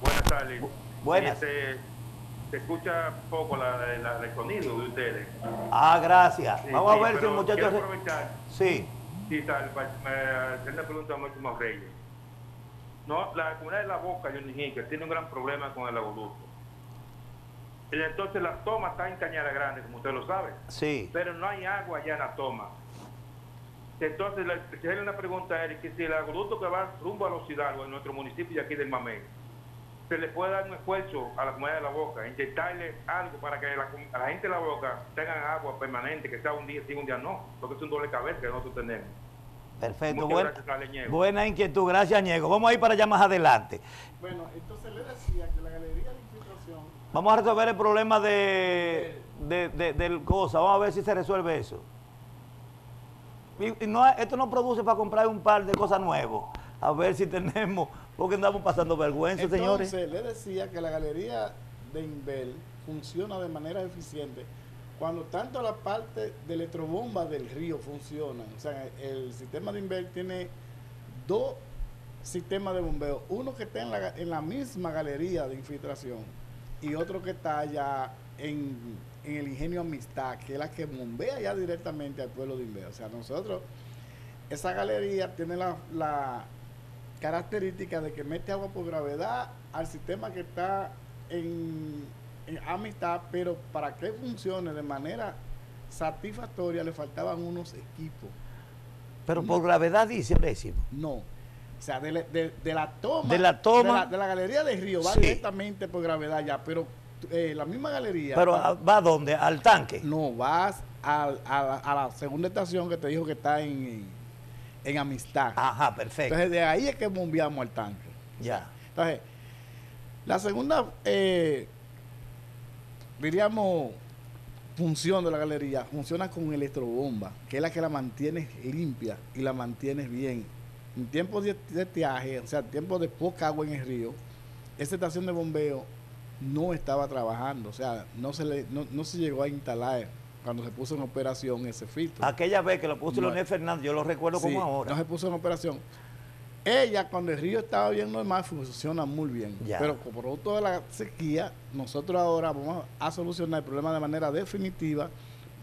Buenas tardes. Bu buenas. Se, se escucha poco la, la, el sonido de ustedes. Ah, gracias. Sí, Vamos sí, a ver si el muchacho... Quiero aprovechar. Sí. Sí, tal, para hacer la pregunta a Onésimo Reyes. No, la comunidad de La Boca, Johnny John, tiene un gran problema con el agoducto. Entonces la toma está en Cañada Grande, como usted lo sabe. Sí. Pero no hay agua allá en la toma. Entonces, si hay una pregunta a Eric, que si el agoducto que va rumbo a los Hidalgo, en nuestro municipio y aquí del Mamey, se le puede dar un esfuerzo a la comunidad de La Boca, inyectarle algo para que la, a la gente de La Boca tengan agua permanente, que sea un día sí, un día no, porque es un doble cabeza que nosotros tenemos. Perfecto, buena, gracias, buena inquietud, gracias Ñego. Vamos a ir para allá más adelante. Bueno, entonces le decía que la galería de infiltración... Vamos a resolver el problema de, de, de, del cosa, vamos a ver si se resuelve eso. Y, y no, esto no produce para comprar un par de cosas nuevas, a ver si tenemos, porque andamos pasando vergüenza, entonces, señores. Entonces le decía que la galería de Inver funciona de manera eficiente cuando tanto la parte de electrobomba del río funciona. O sea, el sistema de Inver tiene dos sistemas de bombeo, uno que está en la, en la misma galería de infiltración y otro que está allá en, en el Ingenio Amistad, que es la que bombea ya directamente al pueblo de Inver. O sea, nosotros esa galería tiene la, la característica de que mete agua por gravedad al sistema que está en, en amistad, pero para que funcione de manera satisfactoria le faltaban unos equipos. Pero no, por gravedad dice Onésimo. No. O sea, de, de, de la toma, de la, toma de, la, de la galería del río va sí. directamente por gravedad ya, pero eh, la misma galería. ¿Pero va, va dónde? ¿Al tanque? No, vas a, a, a la segunda estación que te dijo que está en, en Amistad. Ajá, perfecto. Entonces, de ahí es que bombeamos al tanque. Ya. Entonces, la segunda, eh, diríamos, función de la galería, funciona con electrobomba, que es la que la mantienes limpia y la mantienes bien. En tiempos de estiaje, o sea, en tiempos de poca agua en el río, esta estación de bombeo no estaba trabajando, o sea, no se le, no, no se llegó a instalar cuando se puso en operación ese filtro. Aquella vez que lo puso no, Leonel Fernández, yo lo recuerdo sí, como ahora. No se puso en operación. Ella, cuando el río estaba bien normal, funciona muy bien. Ya. Pero por producto de la sequía, nosotros ahora vamos a solucionar el problema de manera definitiva.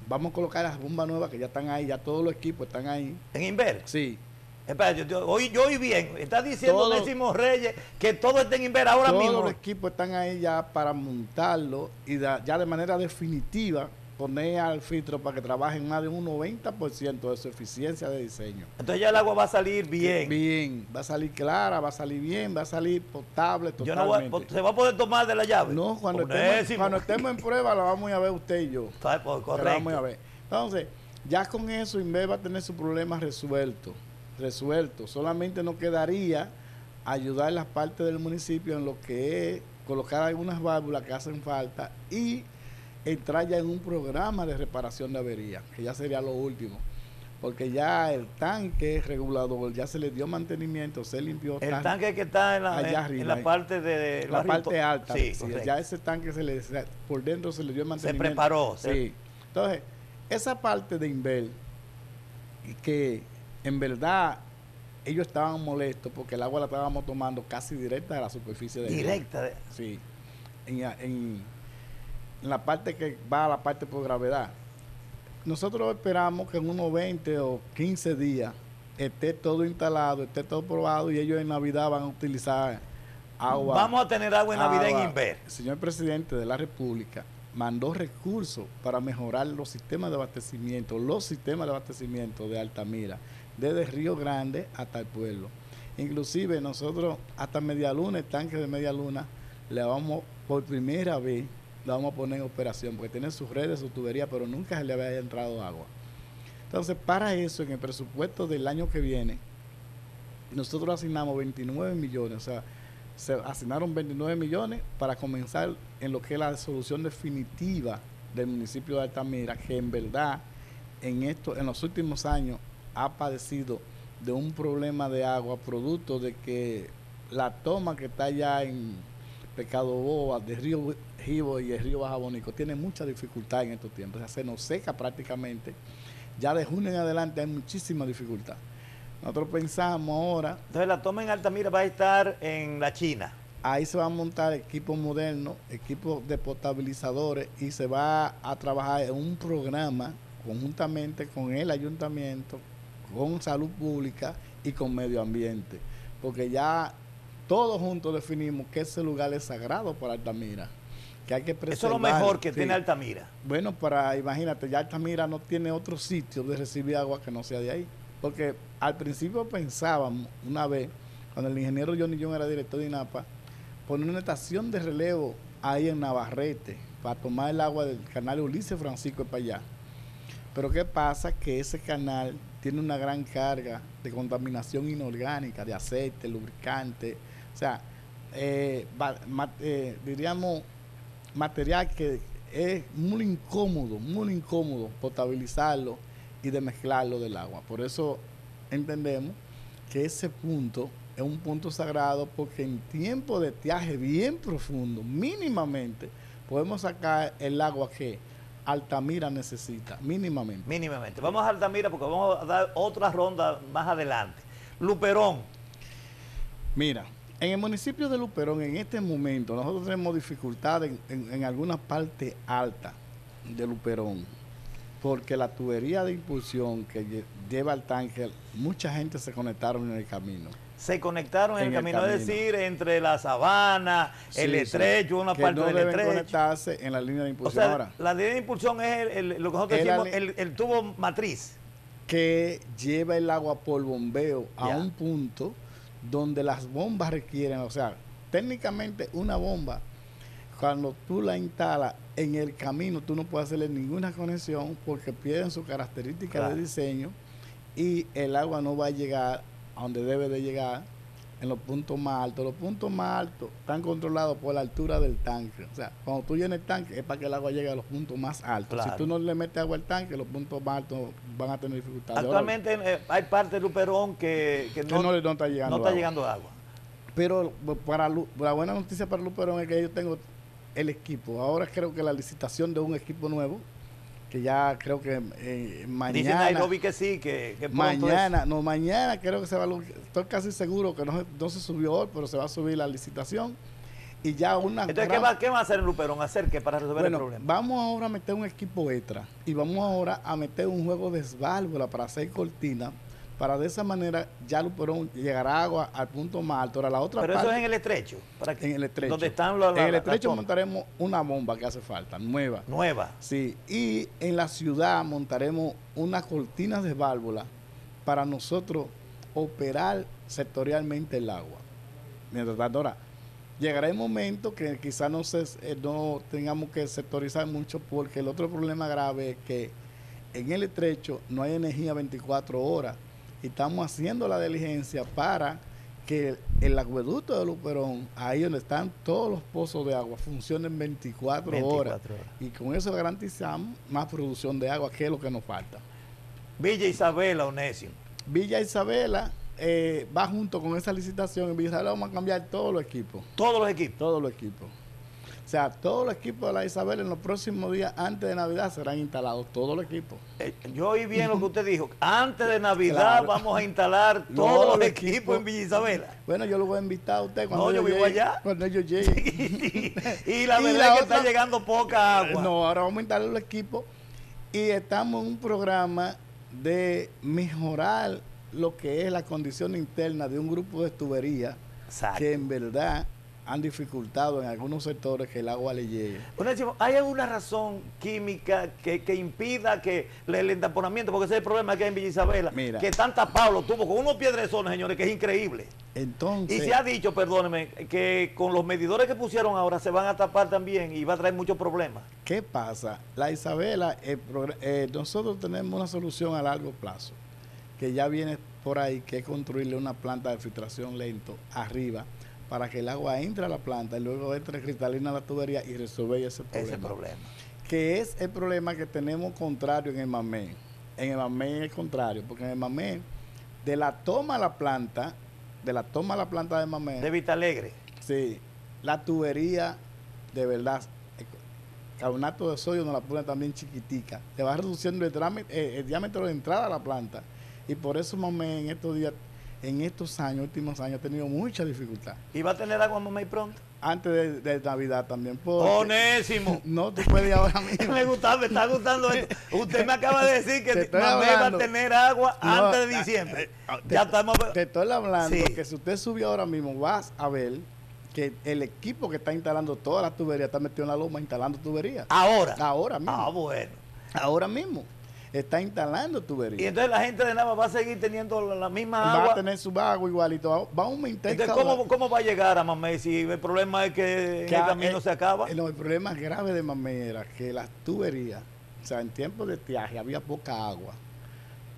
Vamos a colocar las bombas nuevas que ya están ahí, ya todos los equipos están ahí. ¿En Inver? Sí. Espera, yo, yo, hoy, yo hoy bien, está diciendo todo, Onésimo Reyes, que todo está en Inver ahora todo mismo. Todos los equipos están ahí ya para montarlo y da, ya de manera definitiva poner al filtro para que trabajen más de un noventa por ciento de su eficiencia de diseño. Entonces ya el agua va a salir bien. Bien, va a salir clara, va a salir bien, va a salir potable totalmente. Yo no voy, ¿se va a poder tomar de la llave? No, cuando, estemos, cuando estemos en prueba la vamos a ver usted y yo. Correcto. La vamos a ver. Entonces, ya con eso Inver va a tener su problema resuelto. resuelto, solamente nos quedaría ayudar las partes del municipio en lo que es colocar algunas válvulas que hacen falta y entrar ya en un programa de reparación de avería, que ya sería lo último, porque ya el tanque regulador ya se le dio mantenimiento, se limpió. El tanque, tanque que está en la, allá en, arriba, en la parte de la parte alta, sí, sí, ya ese tanque se le, por dentro se le dio mantenimiento, se preparó, sí. Se... entonces esa parte de Inver que en verdad, ellos estaban molestos porque el agua la estábamos tomando casi directa de la superficie del río. ¿Directa? De... Sí. En, en, en la parte que va a la parte por gravedad. Nosotros esperamos que en unos veinte o quince días esté todo instalado, esté todo probado y ellos en Navidad van a utilizar agua. Vamos a tener agua en Navidad en Inver. El señor presidente de la República mandó recursos para mejorar los sistemas de abastecimiento, los sistemas de abastecimiento de Altamira, desde Río Grande hasta el pueblo. Inclusive nosotros hasta Medialuna, el tanque de Medialuna, le vamos, por primera vez, le vamos a poner en operación, porque tiene sus redes, su tubería, pero nunca se le había entrado agua. Entonces, para eso, en el presupuesto del año que viene, nosotros asignamos veintinueve millones, o sea, se asignaron veintinueve millones para comenzar en lo que es la solución definitiva del municipio de Altamira, que en verdad, en, esto, en los últimos años, ha padecido de un problema de agua producto de que la toma que está allá en Pecado Boa, de Río Jibo y el Río Bajabónico, tiene mucha dificultad en estos tiempos. O sea, se nos seca prácticamente. Ya de junio en adelante hay muchísima dificultad. Nosotros pensamos ahora... Entonces la toma en Altamira va a estar en la China. Ahí se va a montar equipos modernos, equipos de potabilizadores y se va a trabajar en un programa conjuntamente con el ayuntamiento, con salud pública y con medio ambiente, porque ya todos juntos definimos que ese lugar es sagrado para Altamira, que hay que preservar. Eso es lo mejor que sí. tiene Altamira. Bueno, para imagínate, ya Altamira no tiene otro sitio de recibir agua que no sea de ahí, porque al principio pensábamos una vez, cuando el ingeniero Johnny John era director de INAPA, poner una estación de relevo ahí en Navarrete para tomar el agua del canal Ulises Francisco para allá. Pero ¿qué pasa? Que ese canal tiene una gran carga de contaminación inorgánica, de aceite, lubricante, o sea, eh, ma eh, diríamos material que es muy incómodo, muy incómodo potabilizarlo y desmezclarlo del agua. Por eso entendemos que ese punto es un punto sagrado porque en tiempo de estiaje bien profundo, mínimamente, podemos sacar el agua que Altamira necesita, mínimamente. Mínimamente. Vamos a Altamira porque vamos a dar otra ronda más adelante. Luperón. Mira, en el municipio de Luperón, en este momento, nosotros tenemos dificultades en, en, en alguna parte alta de Luperón, porque la tubería de impulsión que lleva al tanque, mucha gente se conectaron en el camino. Se conectaron en, en el, camino, el camino, es decir, entre la sabana, sí, el estrecho, sí, una que parte no del deben estrecho. Conectarse en la línea de impulsión. O sea, ahora, la línea de impulsión es el, el, lo que nosotros el decimos, el, el tubo matriz. Que lleva el agua por bombeo a ya. un punto donde las bombas requieren, o sea, técnicamente una bomba, cuando tú la instalas en el camino, tú no puedes hacerle ninguna conexión porque pierden su característica claro. de diseño y el agua no va a llegar a donde debe de llegar, en los puntos más altos. Los puntos más altos están controlados por la altura del tanque. O sea, cuando tú llenas el tanque es para que el agua llegue a los puntos más altos. Claro. Si tú no le metes agua al tanque, los puntos más altos van a tener dificultades. Actualmente eh, hay parte de Luperón que, que, que no, no, no está llegando, no está llegando agua. Pero para la buena noticia para Luperón es que yo tengo el equipo. Ahora creo que la licitación de un equipo nuevo, que ya creo que eh, mañana... Dice Nairobi que sí, que, que mañana, es. no, mañana creo que se va a... Estoy casi seguro que no, no se subió hoy, pero se va a subir la licitación y ya una... Entonces, gran... ¿qué, va, ¿qué va a hacer Luperón? ¿Hacer qué para resolver bueno, el problema? Vamos ahora a meter un equipo extra y vamos ahora a meter un juego de válvula para hacer cortina, para de esa manera ya Luperón llegará agua al punto más alto. Ahora la otra Pero parte, eso es en el estrecho. ¿Para qué? En el estrecho. ¿Dónde están los, la, en el estrecho la montaremos una bomba que hace falta, nueva. Nueva. Sí. Y en la ciudad montaremos unas cortinas de válvula para nosotros operar sectorialmente el agua. Mientras tanto, ahora llegará el momento que quizás no, eh, no tengamos que sectorizar mucho, porque el otro problema grave es que en el estrecho no hay energía veinticuatro horas. Y estamos haciendo la diligencia para que el, el acueducto de Luperón, ahí donde están todos los pozos de agua, funcionen veinticuatro horas. Y con eso garantizamos más producción de agua, que es lo que nos falta. Villa Isabela, Onésimo. Villa Isabela eh, va junto con esa licitación. En Villa Isabela vamos a cambiar todos los equipos. ¿Todos los equipos? Todos los equipos. O sea, todos los equipos de la Isabela en los próximos días, antes de Navidad, serán instalados todos los equipos. Eh, yo oí bien lo que usted dijo. Antes de Navidad claro. vamos a instalar todos los, los equipos, equipos en Villa Isabela. Bueno, yo lo voy a invitar a usted cuando no, yo, yo vivo llegue, allá. Cuando yo llegue. Y la verdad y la es que otra, está llegando poca agua. No, ahora vamos a instalar los equipos y estamos en un programa de mejorar lo que es la condición interna de un grupo de tuberías que en verdad han dificultado en algunos sectores que el agua le llegue. Bueno, ¿hay alguna razón química que, que impida que el entaponamiento, porque ese es el problema que hay en Villa Isabela, Mira, que están tapados los tubos con unos piedrezones, señores, que es increíble? Entonces, y se ha dicho, perdónenme, que con los medidores que pusieron ahora se van a tapar también y va a traer muchos problemas. ¿Qué pasa? La Isabela, eh, eh, nosotros tenemos una solución a largo plazo, que ya viene por ahí, que es construirle una planta de filtración lento arriba, para que el agua entre a la planta y luego entre cristalina a la tubería y resolver ese problema. Ese problema. Que es el problema que tenemos contrario en el Mamey. En el Mamey es el contrario, porque en el Mamey, de la toma a la planta, de la toma a la planta de Mamey... De Vitalegre. Sí. La tubería, de verdad, el carbonato de sodio nos la pone también chiquitica. Te va reduciendo el, eh, el diámetro de entrada a la planta. Y por eso Mamey en estos días... en estos años, últimos años, ha tenido mucha dificultad. ¿Y va a tener agua Mamey pronto? Antes de, de Navidad también. ¡Onésimo! No, tú puedes ir ahora mismo. Me gusta, me está gustando esto. Usted me acaba de decir que Mamey hablando. va a tener agua no, antes de diciembre. Te, ya estamos... te estoy hablando sí. que si usted subió ahora mismo, vas a ver que el equipo que está instalando todas las tuberías está metido en la loma instalando tuberías. ¿Ahora? Ahora mismo. Ah, bueno. Ahora mismo. Está instalando tuberías. Y entonces la gente de Nava va a seguir teniendo la, la misma va agua. Va a tener su agua igualito. Va a aumentar. Entonces, ¿cómo, ¿cómo va a llegar a Mamey si el problema es que, que el camino el, se acaba? No, el problema grave de Mamey era que las tuberías, o sea, en tiempos de estiaje había poca agua.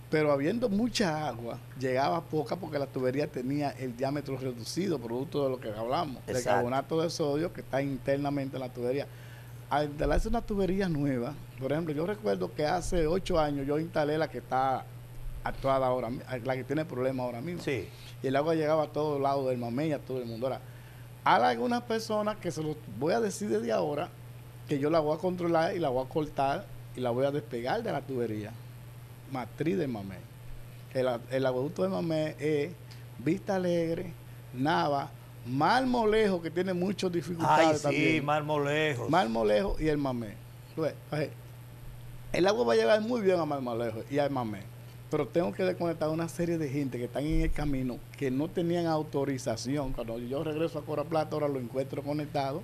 Pero habiendo mucha agua, llegaba poca porque la tubería tenía el diámetro reducido, producto de lo que hablamos, Exacto. del carbonato de sodio que está internamente en la tubería. Al instalarse una tubería nueva, por ejemplo, yo recuerdo que hace ocho años yo instalé la que está actuada ahora, la que tiene problemas ahora mismo. Sí. Y el agua llegaba a todos lados del Mamey, a todo el mundo. Ahora, hay algunas personas que se los voy a decir desde ahora que yo la voy a controlar y la voy a cortar y la voy a despegar de la tubería matriz de Mamey. El, el acueducto de Mamey es Vista Alegre, Nava, Marmolejo, que tiene muchas dificultades. Ay, sí, también. Marmolejo. Marmolejo y el Mamey. El agua va a llegar muy bien a Marmolejo y al Mamey. pero tengo que desconectar a una serie de gente que están en el camino, que no tenían autorización. Cuando yo regreso a Coraplata, ahora lo encuentro conectado.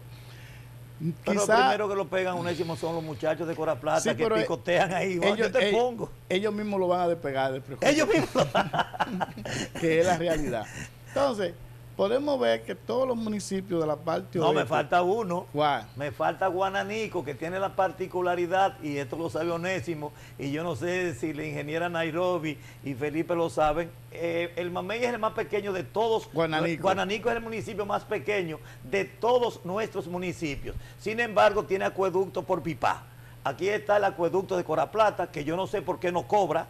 Pero quizá, lo primero que lo pegan, Onésimo, son los muchachos de Coraplata, sí, que picotean ahí. Ellos, yo te ellos, pongo. ellos mismos lo van a despegar del prejuicio. Ellos mismos. Que es la realidad. Entonces, podemos ver que todos los municipios de la parte no, oeste... No, me falta uno. ¿Cuál? Me falta Guananico, que tiene la particularidad, y esto lo sabe Onésimo, y yo no sé si la ingeniera Nairobi y Felipe lo saben, eh, el Mamey es el más pequeño de todos. Guananico. Guananico es el municipio más pequeño de todos nuestros municipios. Sin embargo, tiene acueducto por Pipá. Aquí está el acueducto de Coraplata, que yo no sé por qué no cobra.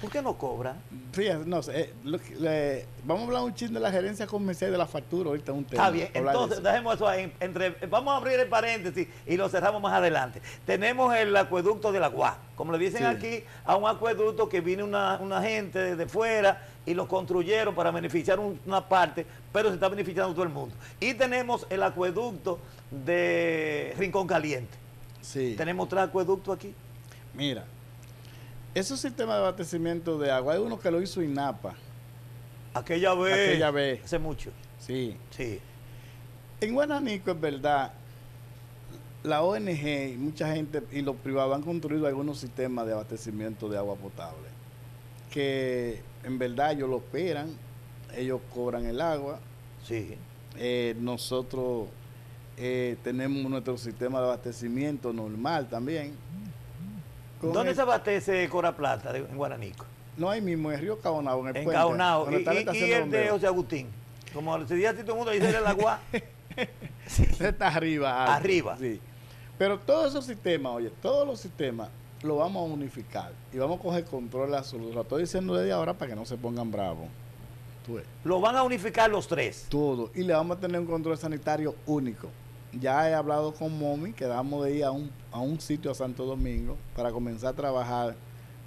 ¿Por qué no cobra? Fíjate, no sé. Eh, lo, le, vamos a hablar un chisme de la gerencia comercial y de la factura. Ahorita un tema. Está bien. Entonces, de eso. dejemos eso ahí. Entre, vamos a abrir el paréntesis y lo cerramos más adelante. Tenemos el acueducto de la Guá. Como le dicen sí. aquí, a un acueducto que viene una, una gente desde fuera y lo construyeron para beneficiar un, una parte, pero se está beneficiando todo el mundo. Y tenemos el acueducto de Rincón Caliente. Sí. ¿Tenemos tres acueductos aquí? Mira. Esos sistemas de abastecimiento de agua, hay uno que lo hizo INAPA. Aquella vez. Aquella vez. Hace mucho. Sí. Sí. En Guananico, es verdad, la O N G y mucha gente y los privados han construido algunos sistemas de abastecimiento de agua potable, que en verdad ellos lo operan, ellos cobran el agua. Sí. Eh, nosotros eh, tenemos nuestro sistema de abastecimiento normal también. ¿Dónde el... se abastece Coraplata, en Guananico? No, ahí mismo, en Río Caonao, en el en puente. En Caonao, y, y, y el de José Agustín. Como se dice a todo el mundo, ahí se el agua. Sí. Está arriba. Alto. Arriba. Sí. Pero todos esos sistemas, oye, todos los sistemas los vamos a unificar y vamos a coger control de la solución. Lo estoy diciendo desde ahora para que no se pongan bravos. Lo van a unificar los tres. Todo. Y le vamos a tener un control sanitario único. Ya he hablado con Momi, quedamos de ir a un, a un sitio a Santo Domingo para comenzar a trabajar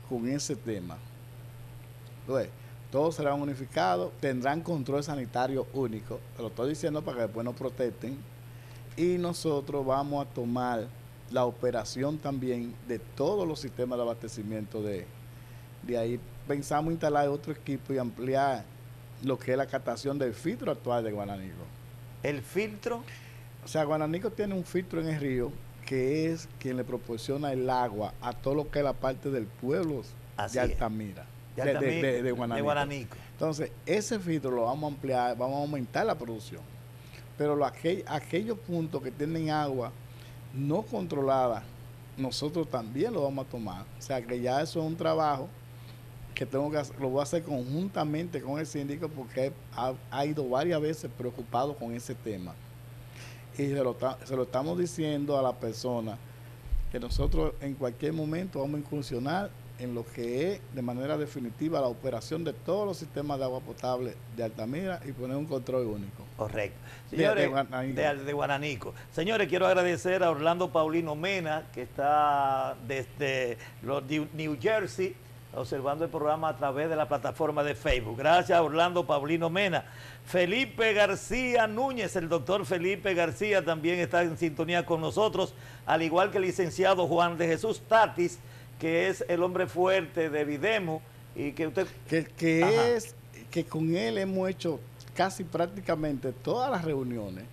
con ese tema. Entonces, todos serán unificados, tendrán control sanitario único, lo estoy diciendo para que después nos protesten, y nosotros vamos a tomar la operación también de todos los sistemas de abastecimiento de, de ahí. Pensamos instalar otro equipo y ampliar lo que es la captación del filtro actual de Guananico. ¿El filtro? O sea, Guananico tiene un filtro en el río que es quien le proporciona el agua a todo lo que es la parte del pueblo Así de Altamira, de, Altamira de, de, de, de, Guananico. de Guananico. Entonces, ese filtro lo vamos a ampliar, vamos a aumentar la producción. Pero lo, aquel, aquellos puntos que tienen agua no controlada, nosotros también lo vamos a tomar. O sea, que ya eso es un trabajo que tengo que hacer, lo voy a hacer conjuntamente con el síndico porque ha, ha ido varias veces preocupado con ese tema. Y se lo, se lo estamos diciendo a la persona que nosotros en cualquier momento vamos a incursionar en lo que es de manera definitiva la operación de todos los sistemas de agua potable de Altamira y poner un control único. Correcto. Señores, de, de, Guananico. De, de Guananico. Señores, quiero agradecer a Orlando Paulino Mena, que está desde los New Jersey, observando el programa a través de la plataforma de Facebook. Gracias a Orlando Paulino Mena. Felipe García Núñez, el doctor Felipe García también está en sintonía con nosotros, al igual que el licenciado Juan de Jesús Tatis, que es el hombre fuerte de Videmo y que usted... Que, que es, que con él hemos hecho casi prácticamente todas las reuniones.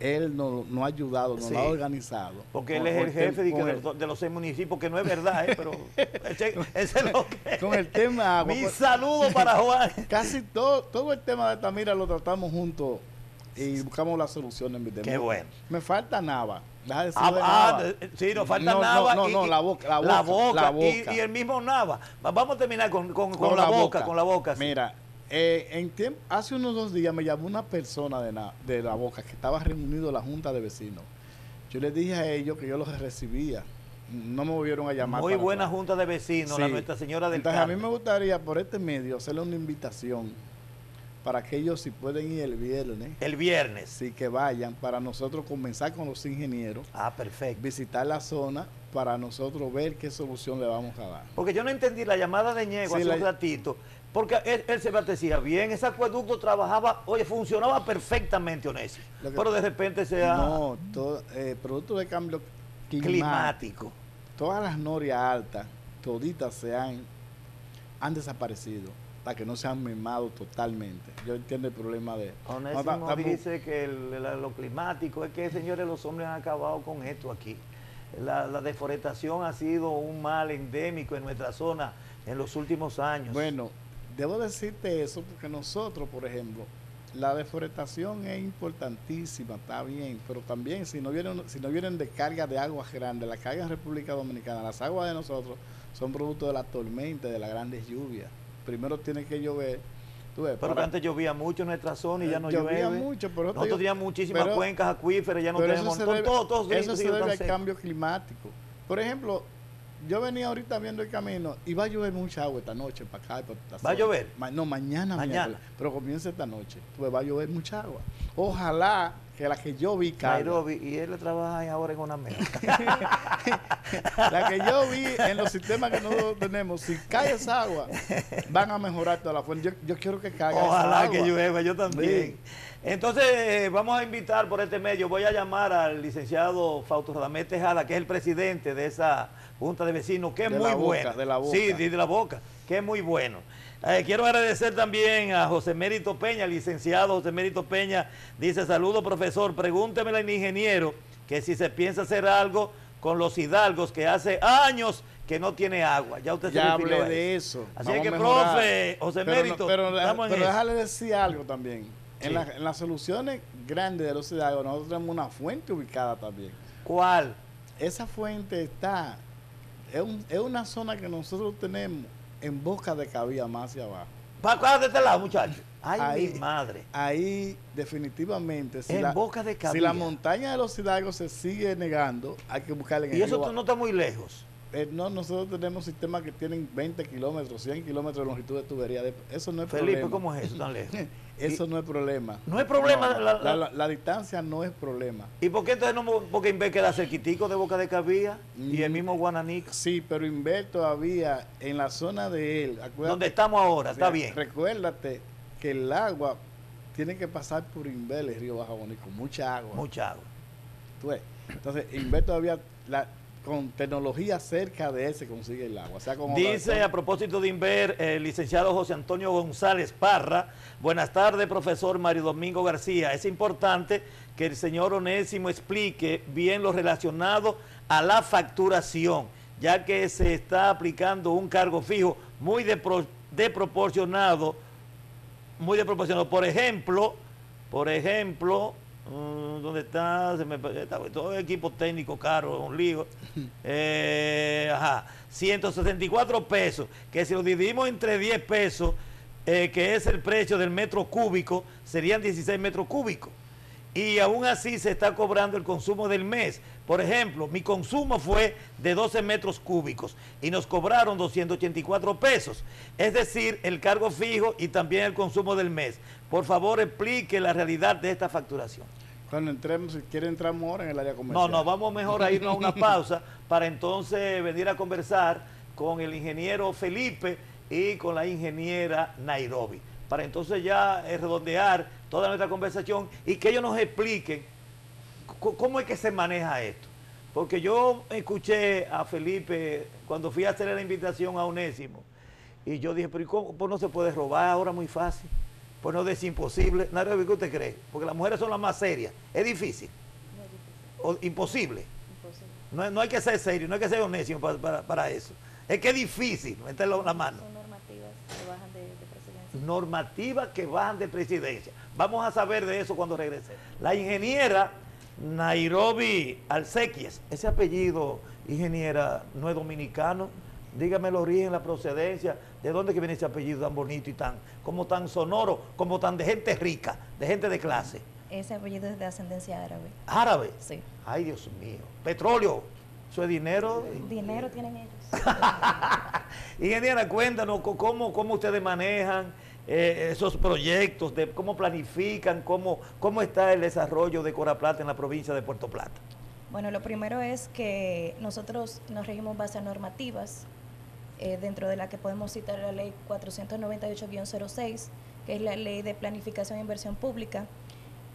Él nos no ha ayudado, nos sí. lo ha organizado. Porque él con, es el jefe de, el, de los seis municipios, que no es verdad, ¿eh? Pero ese, ese es lo que... Con el tema agua. Mi saludo para Juan. Casi todo, todo el tema de Altamira lo tratamos juntos y buscamos la solución en mi tema. Qué bueno. Me falta Nava. Deja de ah, de Nava. Ah, sí, nos falta no, Nava. No, no, y, no, la boca. La boca, la boca, la boca. Y, y el mismo Nava. Vamos a terminar con, con, con, con la, la boca, boca, con la boca. Sí. Mira. Eh, en tiempo, hace unos dos días me llamó una persona de, na, de la boca que estaba reunido en la junta de vecinos. Yo les dije a ellos que yo los recibía. No me volvieron a llamar. Muy buena atrás. Junta de vecinos, sí. La Nuestra Señora del Entonces Carmen. A mí me gustaría por este medio hacerle una invitación para que ellos, si pueden ir el viernes. El viernes. Sí, que vayan para nosotros comenzar con los ingenieros. Ah, perfecto. Visitar la zona para nosotros ver qué solución le vamos a dar. Porque yo no entendí la llamada de Ñego sí, hace la... un ratito. Porque él, él se abastecía bien, ese acueducto trabajaba, oye, funcionaba perfectamente, Onésimo. Pero de repente se ha... No, todo, eh, producto de cambio climático, climático. Todas las norias altas, toditas se han han desaparecido, hasta que no se han mermado totalmente. Yo entiendo el problema de... Onésimo no, está, está dice muy... que el, el, lo climático, es que, señores, los hombres han acabado con esto aquí. La, la deforestación ha sido un mal endémico en nuestra zona en los últimos años. Bueno, debo decirte eso porque nosotros, por ejemplo, la deforestación es importantísima, está bien, pero también si no vienen, si no vienen de carga de aguas grandes, las cargas en República Dominicana, las aguas de nosotros son producto de la tormenta, de las grandes lluvias. Primero tiene que llover. Tú ves, pero para... antes llovía mucho en nuestra zona y ya no llovía. Llovía mucho, pero nosotros yo... teníamos muchísimas pero, cuencas acuíferas, ya no tenemos. Eso se debe, todo, todo, todo, eso se debe al cambio climático. Por ejemplo, yo venía ahorita viendo el camino y va a llover mucha agua esta noche para acá. Para esta zona. ¿Va a llover? Ma no, mañana, mañana. Pero comienza esta noche. Pues va a llover mucha agua. Ojalá que la que yo vi caiga. Nairobi, y él trabaja ahora en Onamérica. La que yo vi en los sistemas que nosotros tenemos, si cae esa agua, van a mejorar toda la fuente. Yo, yo quiero que caiga. Ojalá esa que agua. llueva, yo también. Sí. Entonces, eh, vamos a invitar por este medio, voy a llamar al licenciado Fausto Radamés Tejada, que es el presidente de esa Junta de Vecinos, que es muy bueno. De la boca. Sí, de la boca, que es muy bueno. Eh, quiero agradecer también a José Mérito Peña, licenciado José Mérito Peña, dice, saludo profesor, pregúntemele al ingeniero que si se piensa hacer algo con los hidalgos que hace años que no tiene agua. Ya usted se ya hablé de eso. Así es que, profe, José pero Mérito, no, pero, estamos pero en déjale eso. decir algo también. Sí. En, la, en las soluciones grandes de los hidalgos nosotros tenemos una fuente ubicada también. ¿Cuál? Esa fuente está, es, un, es una zona que nosotros tenemos en Boca de Cabía, más hacia abajo. ¿Para de este lado, muchachos? Ay, ahí, mi madre. Ahí, definitivamente. Si en la, Boca de Cabía. Si la montaña de los hidalgos se sigue negando, hay que buscarle en el. ¿Y eso tú no está muy lejos? Eh, no, nosotros tenemos sistemas que tienen veinte kilómetros, cien kilómetros de longitud de tubería. De, eso no es Felipe, problema. Felipe, ¿cómo es eso tan lejos? Eso y, no es problema. ¿No es problema? No, la, la, la, la distancia no es problema. ¿Y por qué entonces no? Porque Inver queda cerquitico de Boca de Cabía mm, y el mismo Guananico. Sí, pero Inver todavía en la zona de él. Donde estamos ahora, está bien. Recuérdate que el agua tiene que pasar por Inver, el río Bajo Bonico. Mucha agua. Mucha agua. ¿Tú ves? Entonces, Inver todavía... La, con tecnología cerca de él se consigue el agua. O sea, como dice la... a propósito de Inver, el eh, licenciado José Antonio González Parra, buenas tardes, profesor Mario Domingo García. Es importante que el señor Onésimo explique bien lo relacionado a la facturación, ya que se está aplicando un cargo fijo muy depro desproporcionado, muy desproporcionado. Por ejemplo, por ejemplo... ¿Dónde está? Se me, está todo el equipo técnico caro, un lío. Eh, ajá, ciento sesenta y cuatro pesos, que si lo dividimos entre diez pesos, eh, que es el precio del metro cúbico, serían dieciséis metros cúbicos. Y aún así se está cobrando el consumo del mes. Por ejemplo, mi consumo fue de doce metros cúbicos y nos cobraron doscientos ochenta y cuatro pesos. Es decir, el cargo fijo y también el consumo del mes. Por favor, explique la realidad de esta facturación. Cuando entremos, si quiere entramos ahora en el área comercial. No, no, vamos mejor a irnos a una pausa para entonces venir a conversar con el ingeniero Felipe y con la ingeniera Nairobi. Para entonces ya redondear toda nuestra conversación y que ellos nos expliquen cómo es que se maneja esto. Porque yo escuché a Felipe cuando fui a hacerle la invitación a Onésimo y yo dije, pero ¿y cómo? Pues no se puede robar ahora muy fácil, pues no es imposible. Nairobi, ¿qué usted cree? Porque las mujeres son las más serias. ¿Es difícil? No es difícil. ¿O imposible? Imposible. No, no hay que ser serio, no hay que ser Onésimo para, para, para eso. Es que es difícil meterlo en la mano. Son normativas que bajan de, de presidencia. Normativas que bajan de presidencia. Vamos a saber de eso cuando regrese. La ingeniera Nairobi Alsequíes. Ese apellido, ingeniera, no es dominicano. Dígame el origen, la procedencia. ¿De dónde que viene ese apellido tan bonito y tan, como tan sonoro, como tan de gente rica, de gente de clase? Ese apellido es de ascendencia árabe. ¿Árabe? Sí. Ay, Dios mío. Petróleo. ¿Eso es dinero? Dinero tienen ellos. Ingeniera, cuéntanos cómo, cómo ustedes manejan eh, esos proyectos, de cómo planifican, cómo, cómo está el desarrollo de Coraplata en la provincia de Puerto Plata. Bueno, lo primero es que nosotros nos regimos base a normativas, eh, dentro de la que podemos citar la ley cuatrocientos noventa y ocho guion cero seis, que es la ley de planificación e inversión pública.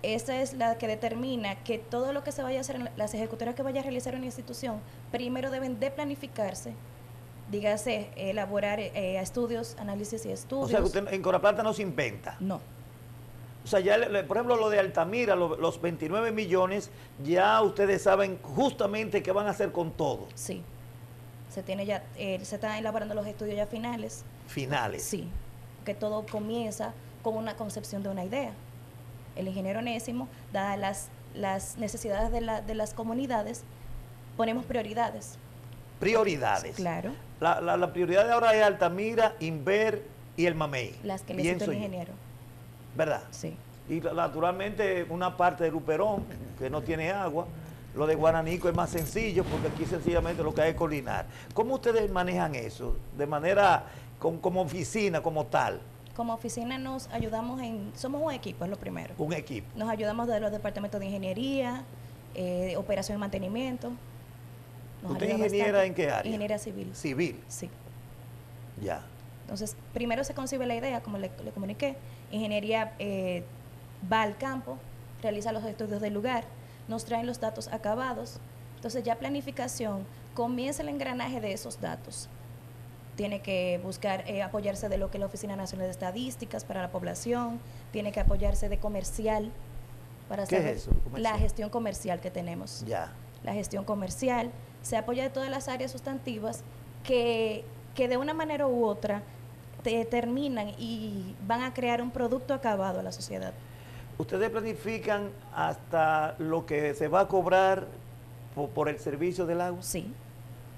Esa es la que determina que todo lo que se vaya a hacer, las ejecutoras que vaya a realizar una institución, primero deben de planificarse, dígase, elaborar eh, estudios, análisis y estudios. O sea, que usted en Coraplata no se inventa. No. O sea, ya, por ejemplo, lo de Altamira, lo, los veintinueve millones, ya ustedes saben justamente qué van a hacer con todo. Sí. Se tiene ya, eh, se están elaborando los estudios ya finales. Finales. Sí. Que todo comienza con una concepción de una idea. El ingeniero Onésimo, dadas las, las necesidades de, la, de las comunidades, ponemos prioridades. Prioridades. Claro. La, la, la prioridad de ahora es Altamira, Inver y el Mamey. Las que le citó el ingeniero. ¿Verdad? Sí. Y naturalmente una parte de Luperón, que no tiene agua, lo de Guananico es más sencillo, porque aquí sencillamente lo que hay es colinar. ¿Cómo ustedes manejan eso? De manera, como, como oficina, como tal. Como oficina nos ayudamos en, somos un equipo, es lo primero. Un equipo. Nos ayudamos de los departamentos de ingeniería, eh, operación y mantenimiento. Nos ¿Usted ingeniera bastante. En qué área? Ingeniera civil. Civil. Sí. Ya. Entonces, primero se concibe la idea, como le, le comuniqué. Ingeniería eh, va al campo, realiza los estudios del lugar, nos traen los datos acabados. Entonces ya planificación, comienza el engranaje de esos datos. Tiene que buscar eh, apoyarse de lo que es la Oficina Nacional de Estadísticas para la población, tiene que apoyarse de comercial para hacer ¿Qué es eso, comercial? La gestión comercial que tenemos. Ya. La gestión comercial se apoya de todas las áreas sustantivas que, que de una manera u otra determinan y van a crear un producto acabado a la sociedad. ¿Ustedes planifican hasta lo que se va a cobrar por, por el servicio del agua? Sí.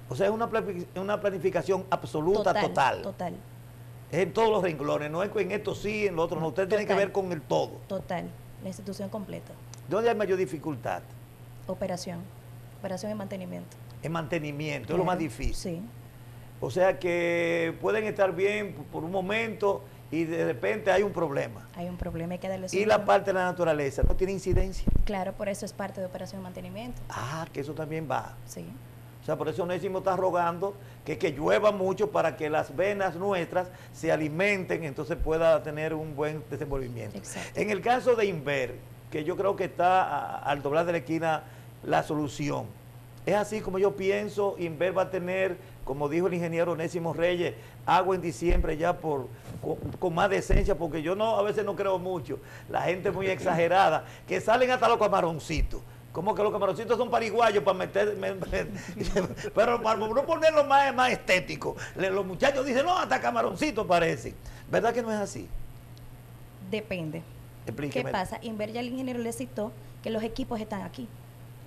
O sea, es una, una planificación absoluta, total, total. Total. Es en todos los renglones, no es en esto sí, en lo otro no. Ustedes tienen que ver con el todo. Total, la institución completa. ¿Dónde hay mayor dificultad? Operación. Operación y mantenimiento. En mantenimiento, claro, es lo más difícil. Sí. O sea que pueden estar bien por un momento y de repente hay un problema. Hay un problema, hay que darle solución. Y la parte de la naturaleza, ¿no tiene incidencia? Claro, por eso es parte de operación y mantenimiento. Ah, que eso también va. Sí. O sea, por eso Onésimo está rogando que, que llueva mucho para que las venas nuestras se alimenten, entonces pueda tener un buen desenvolvimiento. Exacto. En el caso de Inver, que yo creo que está a, al doblar de la esquina la solución, es así como yo pienso, Inver va a tener, como dijo el ingeniero Onésimo Reyes, agua en diciembre ya por con, con más decencia, porque yo no a veces no creo mucho, la gente muy exagerada, que salen hasta los camaroncitos. Como que los camaroncitos son pariguayos para meter, me, me, pero para no ponerlo más, más estético. Le, los muchachos dicen, no, hasta camaroncitos parece. ¿Verdad que no es así? Depende. Explíqueme. ¿Qué pasa? Inver, ya el ingeniero le citó que los equipos están aquí.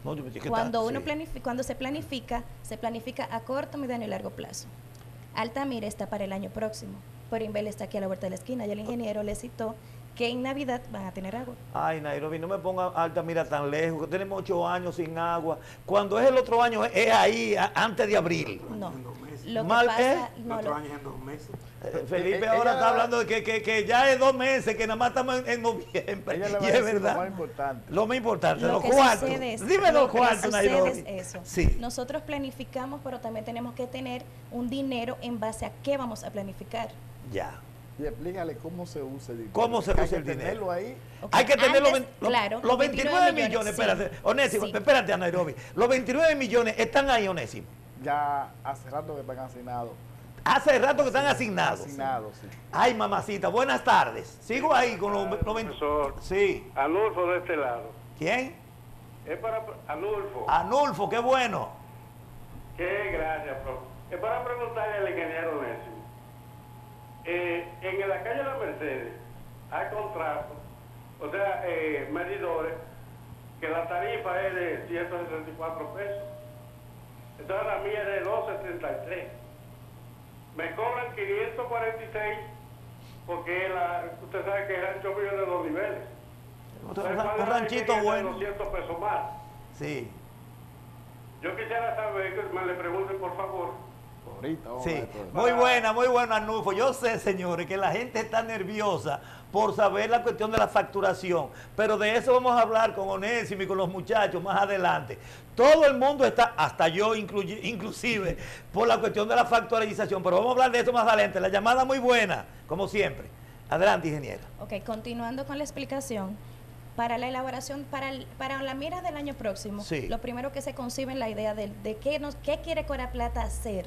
No, yo pensé que cuando, está, uno sí. planifica, cuando se planifica, se planifica a corto, mediano y largo plazo. Altamira está para el año próximo, pero Inver está aquí a la vuelta de la esquina. Ya el ingeniero le citó que en Navidad van a tener agua. Ay, Nairobi, no me ponga Altamira tan lejos, que tenemos ocho años sin agua. Cuando es el otro año, es ahí, a, antes de abril. No, lo que pasa, no, el otro año es en dos meses. Eh, Felipe eh, ahora está hablando de que, que, que ya es dos meses, que nada más estamos en, en noviembre. Ella y es verdad. Lo más importante. Lo más importante, lo los cuartos. Dime los cuartos, Nairobi. Es eso. Sí. Nosotros planificamos, pero también tenemos que tener un dinero en base a qué vamos a planificar. Ya. Y explícale cómo se usa el dinero. ¿Cómo se usa el dinero? Hay que tenerlo ahí. Okay. Hay que tener los, los, claro, los veintinueve millones. Sí. Espérate, Onésimo, sí. espérate a Nairobi. Los veintinueve millones están ahí, Onésimo. Ya hace rato que están asignados. Hace rato que están asignados. Asignados, sí. Ay, mamacita, buenas tardes. Sigo ahí con los, los veintinueve. Sí. Anulfo de este lado. ¿Quién? Es para Anulfo. Anulfo, qué bueno. Qué gracias, profe. Es para preguntarle al ingeniero Onésimo. Eh, en la calle de la Mercedes hay contratos, o sea, eh, medidores, que la tarifa es de ciento sesenta y cuatro pesos. Entonces la mía es de doscientos setenta y tres. Me cobran quinientos cuarenta y seis porque la, usted sabe que eran ocho millones de dos niveles. Un ranchito bueno. doscientos pesos más. Sí. Yo quisiera saber, que me le pregunten por favor. Ahorita, oh, sí. Muy buena, muy buena, Anulfo. Yo sé, señores, que la gente está nerviosa por saber la cuestión de la facturación, pero de eso vamos a hablar con Onésimo y con los muchachos más adelante. Todo el mundo está, hasta yo incluye, inclusive, por la cuestión de la factorización, pero vamos a hablar de eso más adelante. La llamada muy buena, como siempre. Adelante, ingeniero. Ok, continuando con la explicación, para la elaboración, para, el, para la mira del año próximo, sí. Lo primero que se concibe es la idea de, de qué, nos, qué quiere Coraplata hacer.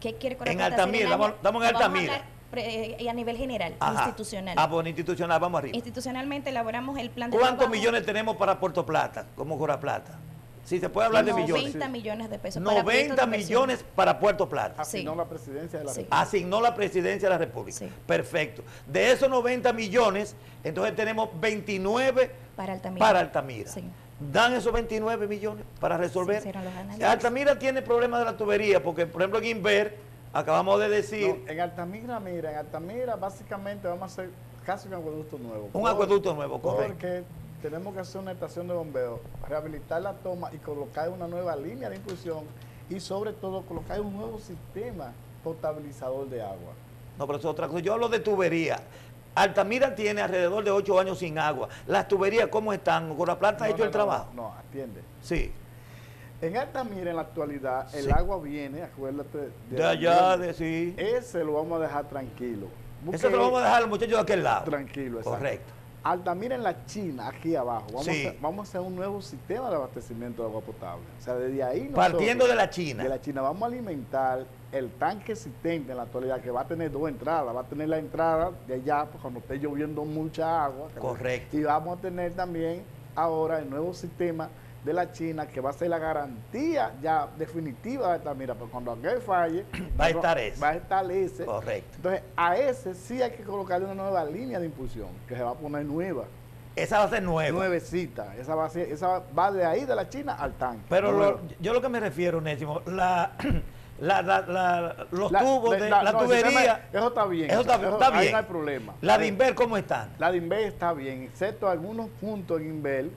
¿Qué quiere Coraplata? En Altamira, vamos, vamos en Altamira. Vamos a, hablar, eh, a nivel general, ajá, institucional. Ah, pues institucional, vamos arriba. Institucionalmente elaboramos el plan de trabajo. ¿Cuántos millones tenemos para Puerto Plata, como Coraplata? Sí, se puede hablar de millones. noventa millones de pesos. noventa millones para Puerto Plata. Asignó la presidencia de la República. Asignó la presidencia de la República. Sí. Perfecto. De esos noventa millones, entonces tenemos veintinueve para Altamira. Para Altamira. Sí. Dan esos veintinueve millones para resolver. Sí, los Altamira tiene problemas de la tubería, porque por ejemplo en Inver, acabamos de decir... No, en Altamira, mira, en Altamira básicamente vamos a hacer casi un acueducto nuevo. Un acueducto nuevo, correcto. Porque tenemos que hacer una estación de bombeo, rehabilitar la toma y colocar una nueva línea de inclusión y sobre todo colocar un nuevo sistema potabilizador de agua. No, pero eso es otra cosa. Yo hablo de tubería. Altamira tiene alrededor de ocho años sin agua. ¿Las tuberías cómo están? ¿Coraplata ha hecho el trabajo? No, atiende. Sí. En Altamira, en la actualidad, el agua viene, acuérdate. De allá, de sí. Ese lo vamos a dejar tranquilo. Ese lo vamos a dejar a los muchachos de aquel lado. Tranquilo, exacto. Correcto. Altamira en la China, aquí abajo, vamos, sí. a, vamos a hacer un nuevo sistema de abastecimiento de agua potable. O sea, desde ahí nosotros, partiendo de la China. De la China vamos a alimentar el tanque existente en la actualidad, que va a tener dos entradas. Va a tener la entrada de allá, pues, cuando esté lloviendo mucha agua. Correcto. Y vamos a tener también ahora el nuevo sistema de la China, que va a ser la garantía ya definitiva de Altamira, porque cuando aquel falle, va a estar ese. Va a estar ese. Correcto. Entonces, a ese sí hay que colocarle una nueva línea de impulsión, que se va a poner nueva. Esa va a ser nueva. Nuevecita. Esa va a ser, esa va de ahí, de la China al tanque. Pero lo, yo lo que me refiero, Onésimo, la... La, la, la, los la, tubos de la, la no, tubería. Eso está bien. Eso está, eso, está ahí bien. No hay problema. ¿La de Inver cómo están? La de Inver está bien, excepto algunos puntos en Inver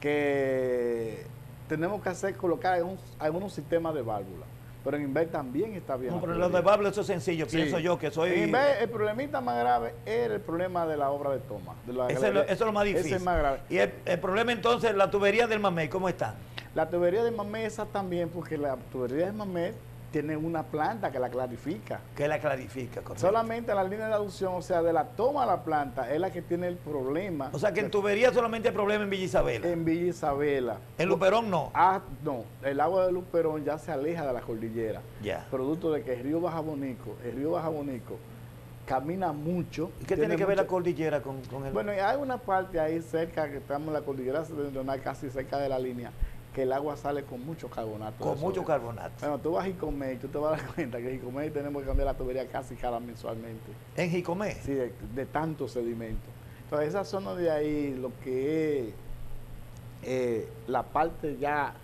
que tenemos que hacer colocar algunos, algunos sistemas de válvula. Pero en Inver también está bien. No, pero los de válvula eso es sencillo, sí. Pienso yo que soy. En Inver el problemita más grave era el problema de la obra de toma. De la, ese, la, eso es lo más difícil. Ese es más grave. Y el, el problema entonces, la tubería del Mamey, ¿cómo está? La tubería del Mamey esa también, porque la tubería del Mamey tiene una planta que la clarifica. Que la clarifica, correcto. Solamente la línea de aducción, o sea, de la toma a la planta, es la que tiene el problema. O sea, que en tubería solamente hay problema en Villa Isabela. En Villa Isabela. ¿En Luperón no? Ah, no. El agua de Luperón ya se aleja de la cordillera. Ya. Producto de que el río Bajabonico, el río Bajabonico camina mucho. ¿Y qué tiene, tiene que mucho... ver la cordillera con, con el...? Bueno, hay una parte ahí cerca, que estamos en la cordillera septentrional, casi cerca de la línea, que el agua sale con mucho carbonato. Con mucho carbonato. Bueno, tú vas a Jicomé, tú te vas a dar cuenta que en Jicomé tenemos que cambiar la tubería casi cada mensualmente. ¿En Jicomé? Sí, de, de tanto sedimento. Entonces, esa zona de ahí, lo que es eh, la parte ya,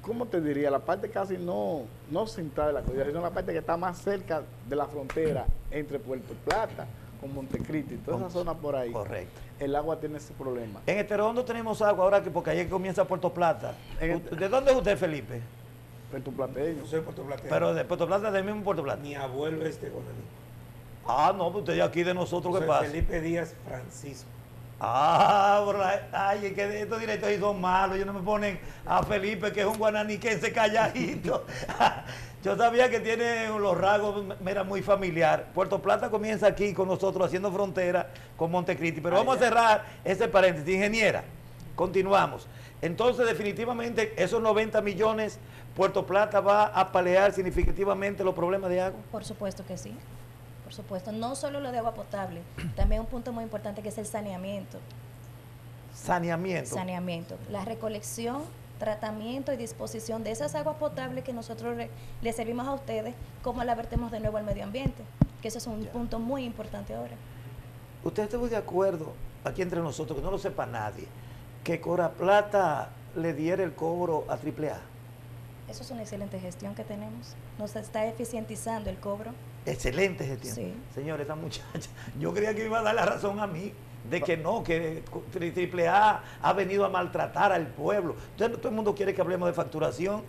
¿cómo te diría? La parte casi no, no central de la cordillera, sino la parte que está más cerca de la frontera entre Puerto Plata con Montecristi, toda esa zona por ahí. Correcto. El agua tiene ese problema. En Esterondo tenemos agua ahora, que porque ayer comienza Puerto Plata. Este... ¿De dónde es usted, Felipe? Puerto Plateño. Yo soy Puerto Plateño. Pero de Puerto Plata, del mismo Puerto Plata. Mi abuelo es de Guananico. Ah, no, pues usted es aquí de nosotros, ¿qué pasa? Felipe Díaz Francisco. Ah, bro, ay, es que estos directos ahí son malos. Ellos no me ponen a Felipe, que es un guananiquense calladito. Yo sabía que tiene los rasgos, mira, muy familiar. Puerto Plata comienza aquí con nosotros, haciendo frontera con Montecristi. Pero ay, vamos ya. a cerrar ese paréntesis, ingeniera. Continuamos. Entonces, definitivamente, esos noventa millones, Puerto Plata va a paliar significativamente los problemas de agua. Por supuesto que sí. Por supuesto, no solo lo de agua potable, también un punto muy importante que es el saneamiento. Saneamiento. Saneamiento. La recolección, tratamiento y disposición de esas aguas potables que nosotros le servimos a ustedes, cómo la vertemos de nuevo al medio ambiente, que eso es un ya. punto muy importante ahora. ¿Usted estuvo de acuerdo, aquí entre nosotros, que no lo sepa nadie, que Coraplata le diera el cobro a Triple A? Eso es una excelente gestión que tenemos. Nos está eficientizando el cobro. Excelente gestión. Sí. Señores, esta muchacha, yo creía que iba a dar la razón a mí, de que no, que Triple A ha venido a maltratar al pueblo. Entonces, todo el mundo quiere que hablemos de facturación,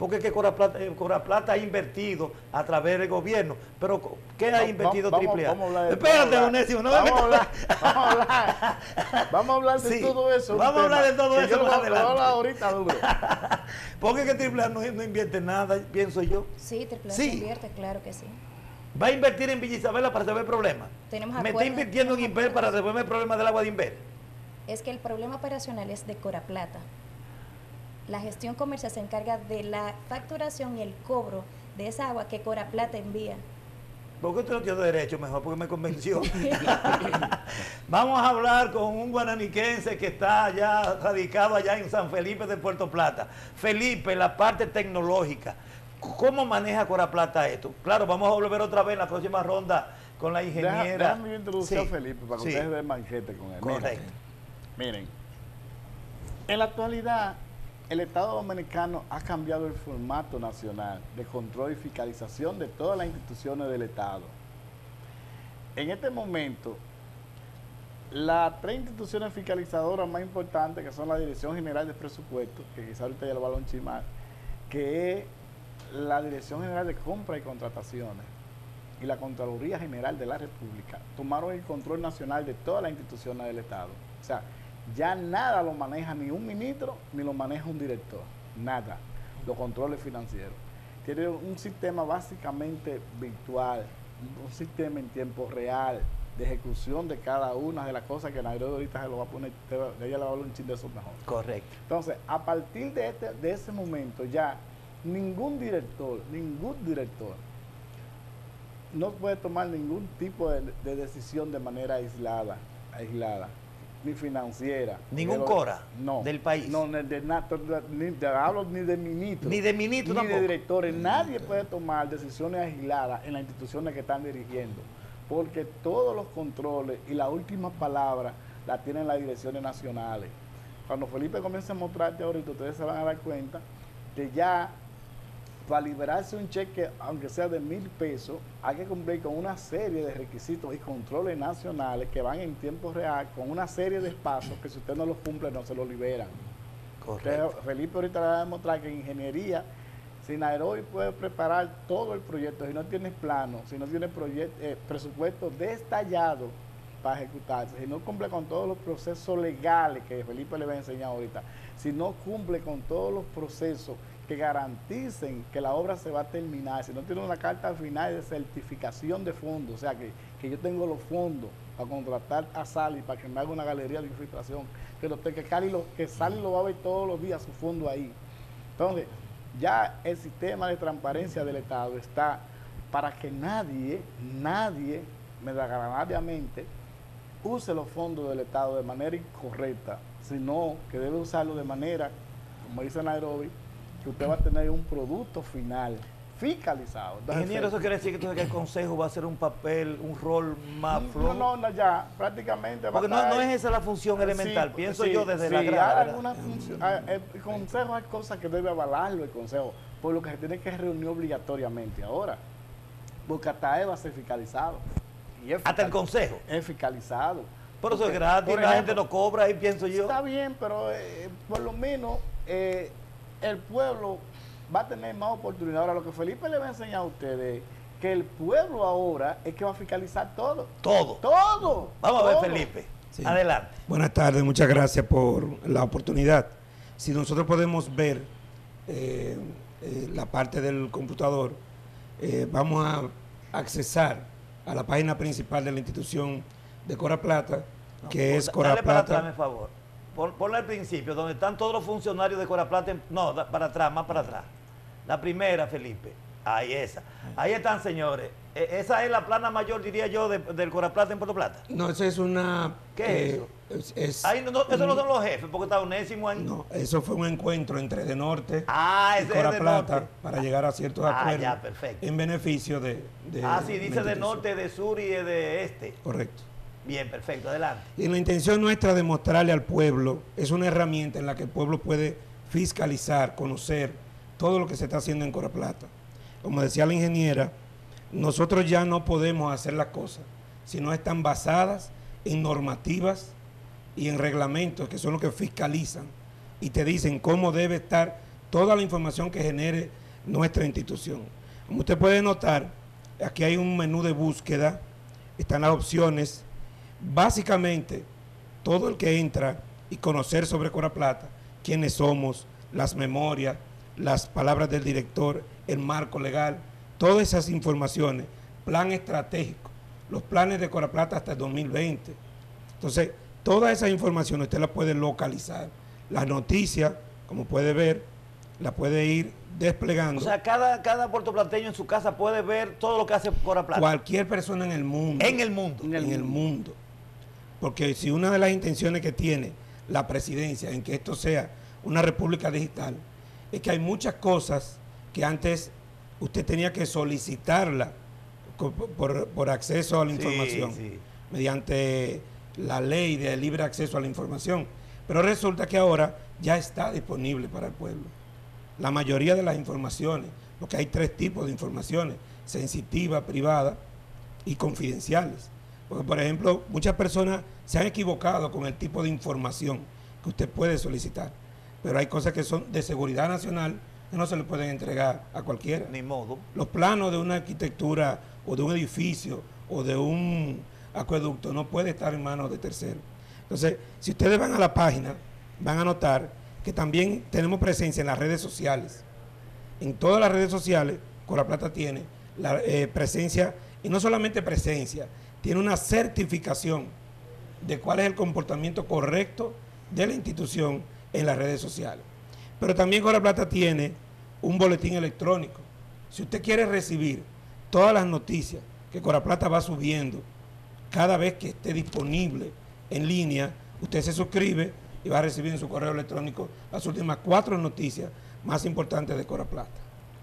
porque es que Coraplata, eh, Coraplata ha invertido a través del gobierno. Pero, ¿qué ha no, invertido vamos, Triple A? Vamos, vamos a hablar de, espérate, Onésimo, no me metas. Vamos a hablar, vamos a hablar de sí, todo eso. Vamos a hablar de todo eso. Yo más lo voy a ahorita duro. Porque es que Triple A no, no invierte nada, pienso yo. Sí, Triple A sí. invierte, claro que sí. ¿Va a invertir en Villa Isabela para resolver problemas? Tenemos acuerdos, ¿me está invirtiendo en Inver para resolver el problema del agua de Inver? Es que el problema operacional es de Coraplata. La gestión comercial se encarga de la facturación y el cobro de esa agua que Coraplata envía. ¿Por qué usted no tiene derecho mejor? Porque me convenció. Vamos a hablar con un guananiquense que está allá, radicado allá en San Felipe de Puerto Plata. Felipe, la parte tecnológica, ¿cómo maneja Coraplata esto? Claro, vamos a volver otra vez en la próxima ronda con la ingeniera. Deja, déjame yo introducir sí, a Felipe para que sí, ustedes den manchete con él. Correcto. Miren, miren, en la actualidad el Estado Dominicano ha cambiado el formato nacional de control y fiscalización de todas las instituciones del Estado. En este momento, las tres instituciones fiscalizadoras más importantes, que son la Dirección General de Presupuestos, que quizás ahorita ya lo va a lonchimar, que es la Dirección General de Compras y Contrataciones y la Contraloría General de la República, tomaron el control nacional de todas las instituciones del Estado. O sea, ya nada lo maneja ni un ministro, ni lo maneja un director, nada. Los controles financieros. Tiene un sistema básicamente virtual, un sistema en tiempo real, de ejecución de cada una de las cosas que Nairobi ahorita se lo va a poner, ella le va a hablar un chin de eso mejor. Correcto. Entonces, a partir de, este, de ese momento ya, ningún director, ningún director, no puede tomar ningún tipo de, de decisión de manera aislada, aislada. ni financiera. ¿Ningún pero, Cora? No. ¿Del país? No, de, de, de, ni, de, hablo ni de ministros. Ni de ministros tampoco. Ni de directores. Nadie puede tomar decisiones aisladas en las instituciones que están dirigiendo, porque todos los controles y la última palabra la tienen las direcciones nacionales. Cuando Felipe comience a mostrarte ahorita, ustedes se van a dar cuenta que ya para liberarse un cheque, aunque sea de mil pesos, hay que cumplir con una serie de requisitos y controles nacionales que van en tiempo real, con una serie de pasos que si usted no los cumple, no se lo liberan. Correcto. Usted, Felipe ahorita le va a demostrar que en ingeniería, si Nairobi puede preparar todo el proyecto, si no tiene plano, si no tiene eh, presupuesto detallado para ejecutarse, si no cumple con todos los procesos legales que Felipe le va a enseñar ahorita, si no cumple con todos los procesos que garanticen que la obra se va a terminar, si no tiene una carta final de certificación de fondos, o sea que, que yo tengo los fondos para contratar a Sali para que me haga una galería de infiltración, que, lo, que, Cali lo, que Sali lo va a ver todos los días su fondo ahí. Entonces, ya el sistema de transparencia del Estado está para que nadie, nadie, desagradablemente, use los fondos del Estado de manera incorrecta, sino que debe usarlo de manera, como dice Nairobi, que usted va a tener un producto final fiscalizado. Entonces, ingeniero, ¿eso quiere decir que el Consejo va a hacer un papel, un rol más flojo? No, no, ya, prácticamente va a estar... Porque no es esa la función elemental, sí, pienso sí, yo desde sí, la gran... Sí, el Consejo hay cosas que debe avalarlo el Consejo, por lo que se tiene que reunir obligatoriamente ahora, porque hasta él va a ser fiscalizado. Y fiscalizado. ¿Hasta el Consejo? Es fiscalizado. Pero eso es gratis, ejemplo, la gente lo cobra y pienso yo... Está bien, pero eh, por lo menos... Eh, el pueblo va a tener más oportunidad. Ahora, lo que Felipe le va a enseñar a ustedes, que el pueblo ahora es que va a fiscalizar todo. Todo. Todo. Vamos todo. a ver, Felipe. Sí. Adelante. Buenas tardes, muchas gracias por la oportunidad. Si nosotros podemos ver eh, eh, la parte del computador, eh, vamos a accesar a la página principal de la institución de Coraplata, no, que por, es Coraplata. Dale para atrás, por favor. Ponla al principio, donde están todos los funcionarios de Coraplata. En, no, da, para atrás, más para atrás. La primera, Felipe. Ahí esa. Ahí están, señores. E esa es la plana mayor, diría yo, de, del Coraplata en Puerto Plata. No, eso es una... ¿Qué es eh, eso? Es, es ahí no, no, eso un, no son los jefes, porque está Onésimo ahí. No, eso fue un encuentro entre Edenorte ah, y Coraplata para ah, llegar a ciertos ah, acuerdos ya, perfecto. En beneficio de... de ah, sí, dice de norte, de sur y de este. Correcto. Bien, perfecto, adelante. Y la intención nuestra de mostrarle al pueblo, es una herramienta en la que el pueblo puede fiscalizar, conocer todo lo que se está haciendo en Coraplata. Como decía la ingeniera, nosotros ya no podemos hacer las cosas si no están basadas en normativas y en reglamentos que son los que fiscalizan y te dicen cómo debe estar toda la información que genere nuestra institución. Como usted puede notar, aquí hay un menú de búsqueda, están las opciones. Básicamente, todo el que entra y conocer sobre Coraplata, quiénes somos, las memorias, las palabras del director, el marco legal, todas esas informaciones, plan estratégico, los planes de Coraplata hasta el dos mil veinte. Entonces, toda esa información usted la puede localizar. Las noticias, como puede ver, la puede ir desplegando. O sea, cada, cada puertoplanteño en su casa puede ver todo lo que hace Coraplata. Cualquier persona en el mundo. En el mundo. En el, en el mundo. mundo. Porque si una de las intenciones que tiene la presidencia en que esto sea una república digital, es que hay muchas cosas que antes usted tenía que solicitarla por, por acceso a la información, sí, sí. mediante la ley de libre acceso a la información. Pero resulta que ahora ya está disponible para el pueblo. La mayoría de las informaciones, porque hay tres tipos de informaciones, sensitiva, privada y confidenciales. Porque, por ejemplo, muchas personas se han equivocado con el tipo de información que usted puede solicitar. Pero hay cosas que son de seguridad nacional que no se le pueden entregar a cualquiera. Ni modo. Los planos de una arquitectura o de un edificio o de un acueducto no puede estar en manos de terceros. Entonces, si ustedes van a la página, van a notar que también tenemos presencia en las redes sociales. En todas las redes sociales, Coraplata tiene la, eh, presencia, y no solamente presencia, tiene una certificación de cuál es el comportamiento correcto de la institución en las redes sociales. Pero también Coraplata tiene un boletín electrónico. Si usted quiere recibir todas las noticias que Coraplata va subiendo cada vez que esté disponible en línea, usted se suscribe y va a recibir en su correo electrónico las últimas cuatro noticias más importantes de Coraplata.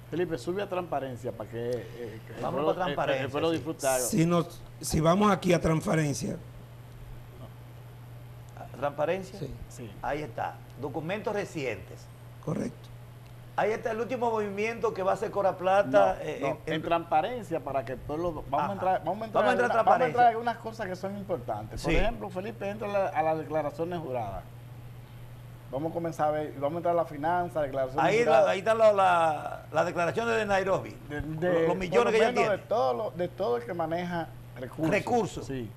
Felipe, sube a transparencia para que, eh, que vamos puedo, a transparencia. Eh, puedo disfrutar. Si, nos, si vamos aquí a transparencia. ¿Transparencia? Sí. sí. Ahí está. Documentos recientes. Correcto. Ahí está el último movimiento que va a hacer Coraplata. No, eh, no, en, en, en transparencia, para que todos los... Vamos a entrar vamos a entrar, vamos a entrar, a, vamos a entrar a unas cosas que son importantes. Por sí. ejemplo, Felipe, entra a, la, a las declaraciones juradas. Vamos a comenzar a ver, vamos a entrar a la finanza, declaraciones ahí juradas. La, ahí están las la, la declaraciones de Nairobi, de, de, los millones que ella tiene. De todo, lo, de todo el que maneja recursos. Recursos. Sí.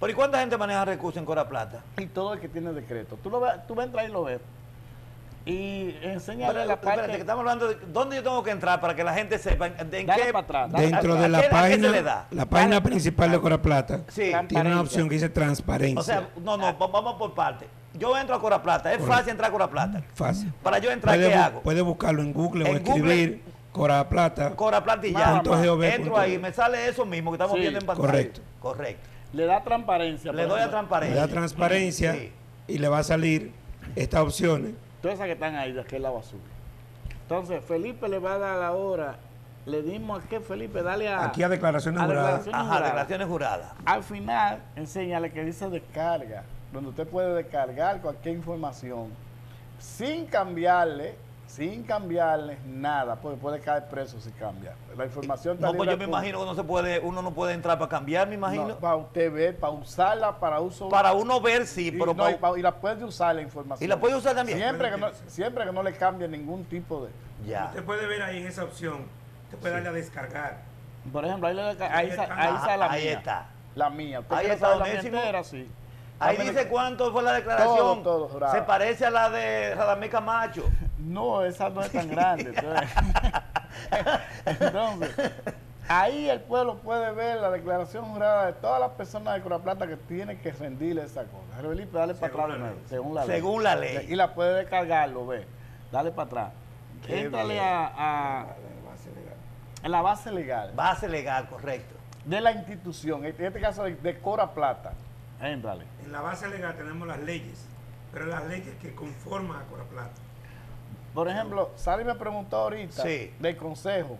¿Pero y cuánta gente maneja recursos en Coraplata? Y todo el que tiene decreto. Tú, lo ves, tú entras y lo ves. Y enséñale bueno, la parte... Espérate, que estamos hablando de dónde yo tengo que entrar para que la gente sepa en qué... Para atrás, dentro de la qué, página, se le da? La página vale. principal de Coraplata sí. tiene una opción que dice transparencia. O sea, no, no, vamos por parte. Yo entro a Coraplata, es Correcto. fácil entrar a Coraplata. Fácil. Para yo entrar, ¿qué hago? Puede buscarlo en Google en o escribir Google, Coraplata. Coraplata y ya. Entro ahí, me sale eso mismo que estamos sí. viendo en pantalla. Correcto. Correcto. Le da transparencia. Le doy a transparencia. Le da transparencia sí. y le va a salir estas opciones. Todas esas que están ahí, las que es la basura. Entonces, Felipe le va a dar ahora. Le dimos a que Felipe, dale a... Aquí a declaraciones a juradas. Declaraciones Ajá, juradas. declaraciones juradas. Al final, enséñale que dice descarga, donde usted puede descargar cualquier información sin cambiarle, sin cambiarle nada, porque puede caer preso si cambia. La información está No, pues yo me imagino que no se puede, uno no puede entrar para cambiar, me imagino. No, para usted ver, para usarla, para uso. Para uno ver, sí, y, pero no, para... y, y la puede usar la información. Y la puede usar también. Siempre, que no, siempre que no le cambie ningún tipo de... Ya. Usted puede ver ahí en esa opción, usted puede sí. darle a descargar. Por ejemplo, ahí, le, ahí, ahí está, ahí está la ahí mía. Ahí está. La mía. Usted ahí está la entera, sí. Ahí dice cuánto fue la declaración. Todo, todo, se parece a la de Radamés Camacho. No, esa no es tan grande. Entonces, entonces, ahí el pueblo puede ver la declaración jurada de todas las personas de Coraplata que tienen que rendirle esa cosa. Felipe, dale para atrás. La ley. Según la ley. Según la ley. Y la puede descargar, lo ve. Dale para atrás. Entrale a, a, a la base legal. Base legal, correcto. De la institución, en este caso de, de Coraplata. Entrale. En la base legal tenemos las leyes, pero las leyes que conforman a Coraplata. Por ejemplo, Sari me preguntó ahorita sí. del consejo.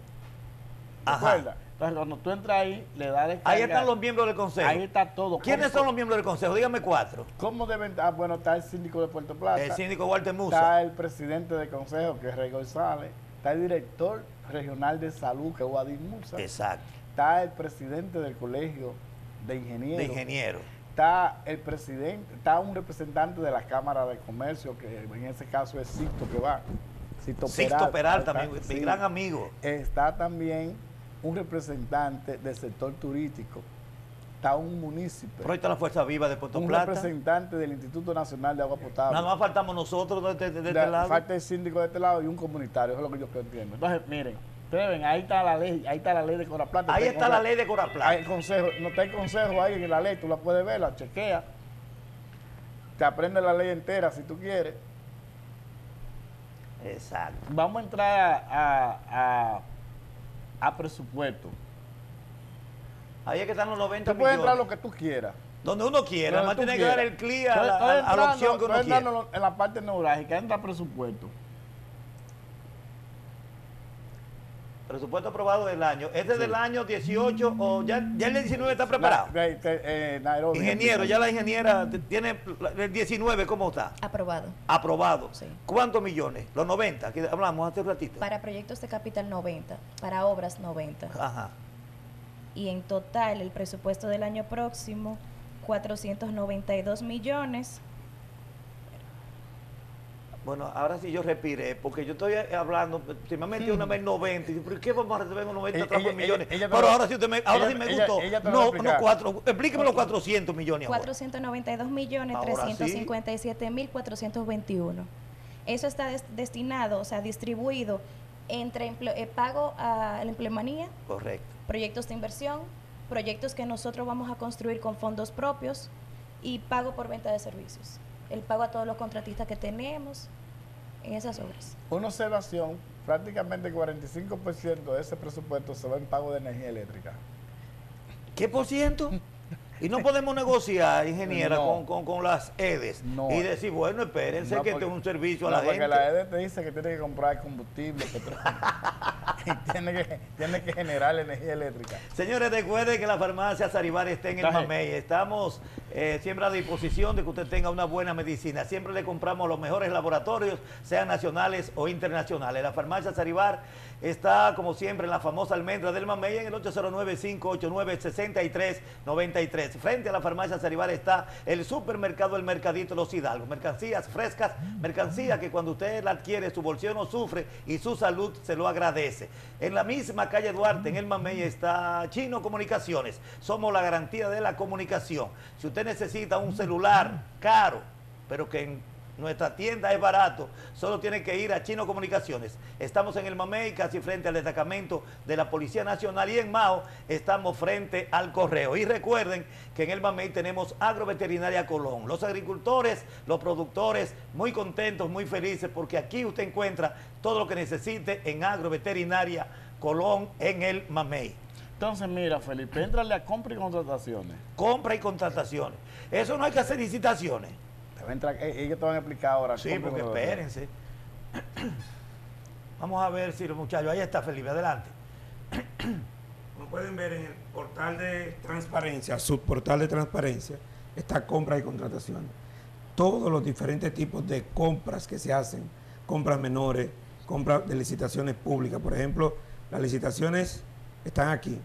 ¿Recuerda? Entonces, cuando tú entras ahí, le das descargar. Ahí están los miembros del consejo. Ahí está todo. ¿Quiénes son los miembros del consejo? Dígame cuatro. ¿Cómo deben? Ah, bueno, está el síndico de Puerto Plata. El síndico Walter Musa. Está el presidente del consejo, que es Rey González. Está el director regional de salud, que es Guadí Musa. Exacto. Está el presidente del colegio de ingenieros. De ingenieros. Está el presidente, está un representante de la Cámara de Comercio, que en ese caso es Sixto que va. Sixto Peralta, Peralta está, mi, sí, mi gran amigo. Está también un representante del sector turístico. Está un municipio. Pero ahí está la Fuerza Viva de Puerto Plata. Un representante del Instituto Nacional de Agua Potable. Nada más faltamos nosotros de, de, de, de este lado. Falta el síndico de este lado y un comunitario, eso es lo que yo entiendo. Entonces, miren. Ustedes ven, ahí está la ley, ahí está la ley de Coraplata. Ahí está la ley de Coraplata. Hay consejo, no está el consejo ahí en la ley, tú la puedes ver, la chequea. Te aprende la ley entera si tú quieres. Exacto. Vamos a entrar a, a, a, a presupuesto. Ahí es que están los noventa millones. Tú puedes entrar lo que tú quieras. Donde uno quiera, además tiene que dar el clic a, a, a, a la opción que uno quiera. En la parte neurálgica entra presupuesto. Presupuesto aprobado del año. ¿Este sí. del año dieciocho o ya, ya el diecinueve está preparado? La, la, eh, Nairobi, Ingeniero, ya la ingeniera tiene el diecinueve, ¿cómo está? Aprobado. Aprobado. Sí. ¿Cuántos millones? Los noventa, que hablamos hace un ratito. Para proyectos de capital noventa, para obras noventa. Ajá. Y en total el presupuesto del año próximo, cuatrocientos noventa y dos millones. Bueno, ahora sí yo respiré, porque yo estoy hablando, si me ha metido una vez noventa, ¿por qué vamos a resolver con noventa millones? Ella, ella Pero ahora sí, usted me, ahora ella, sí me gustó. Ella, ella no, no, cuatro, explíqueme los cuatrocientos millones. cuatrocientos noventa y dos millones trescientos cincuenta y siete mil cuatrocientos veintiuno. Eso está des, destinado, o sea, distribuido entre empleo, eh, pago a la empleomanía, correcto, proyectos de inversión, proyectos que nosotros vamos a construir con fondos propios y pago por venta de servicios. El pago a todos los contratistas que tenemos en esas obras. Una observación, prácticamente el cuarenta y cinco por ciento de ese presupuesto se va en pago de energía eléctrica. ¿Qué por ciento? Y no podemos negociar, ingeniera, no. con, con, con las E D E S no. y decir, bueno, espérense no, que este es un servicio no, a la porque gente. Porque la E D E S te dice que tiene que comprar combustible, petróleo, y tiene que, tiene que generar energía eléctrica. Señores, recuerden que la farmacia Saribar está en el Mamey. Estamos eh, siempre a disposición de que usted tenga una buena medicina. Siempre le compramos los mejores laboratorios, sean nacionales o internacionales. La farmacia Saribar está, como siempre, en la famosa almendra del Mamey, en el ocho cero nueve, cinco ocho nueve, seis tres nueve tres. Frente a la farmacia Saribar está el supermercado El Mercadito Los Hidalgos. Mercancías frescas, mercancía que cuando usted la adquiere su bolsillo no sufre y su salud se lo agradece. En la misma calle Duarte, en el Mamey, está Chino Comunicaciones. Somos la garantía de la comunicación. Si usted necesita un celular caro, pero que en nuestra tienda es barato, solo tiene que ir a Chino Comunicaciones. Estamos en el Mamey, casi frente al destacamento de la Policía Nacional, y en Mao estamos frente al correo. Y recuerden que en el Mamey tenemos Agroveterinaria Colón. Los agricultores, los productores, muy contentos, muy felices, porque aquí usted encuentra todo lo que necesite en Agroveterinaria Colón, en el Mamey. Entonces, mira, Felipe, entrale a compra y contrataciones. Compra y contrataciones. Eso no hay que hacer licitaciones. Ellos eh, te van a explicar ahora. Sí, porque espérense. Vamos a ver si los muchachos... Ahí está Felipe, adelante. Como pueden ver en el portal de transparencia, subportal de transparencia, está compra y contratación. Todos los diferentes tipos de compras que se hacen, compras menores, compras de licitaciones públicas. Por ejemplo, las licitaciones están aquí.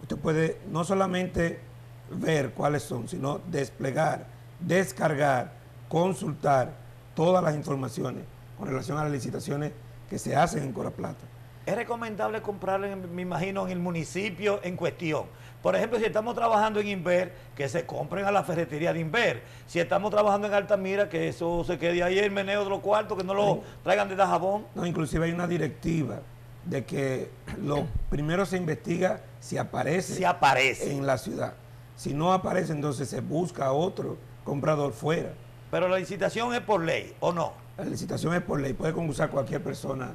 Usted puede no solamente ver cuáles son, sino desplegar, descargar, consultar todas las informaciones con relación a las licitaciones que se hacen en Coraplata. Es recomendable comprarlo, me imagino, en el municipio en cuestión. Por ejemplo, si estamos trabajando en Inver, que se compren a la ferretería de Inver. Si estamos trabajando en Altamira, que eso se quede ahí el meneo de los cuartos, que no lo traigan de Dajabón. No, inclusive hay una directiva de que lo primero se investiga si aparece, si aparece en la ciudad. Si no aparece, entonces se busca a otro comprador fuera. Pero la licitación es por ley, ¿o no? La licitación es por ley, puede concursar cualquier persona.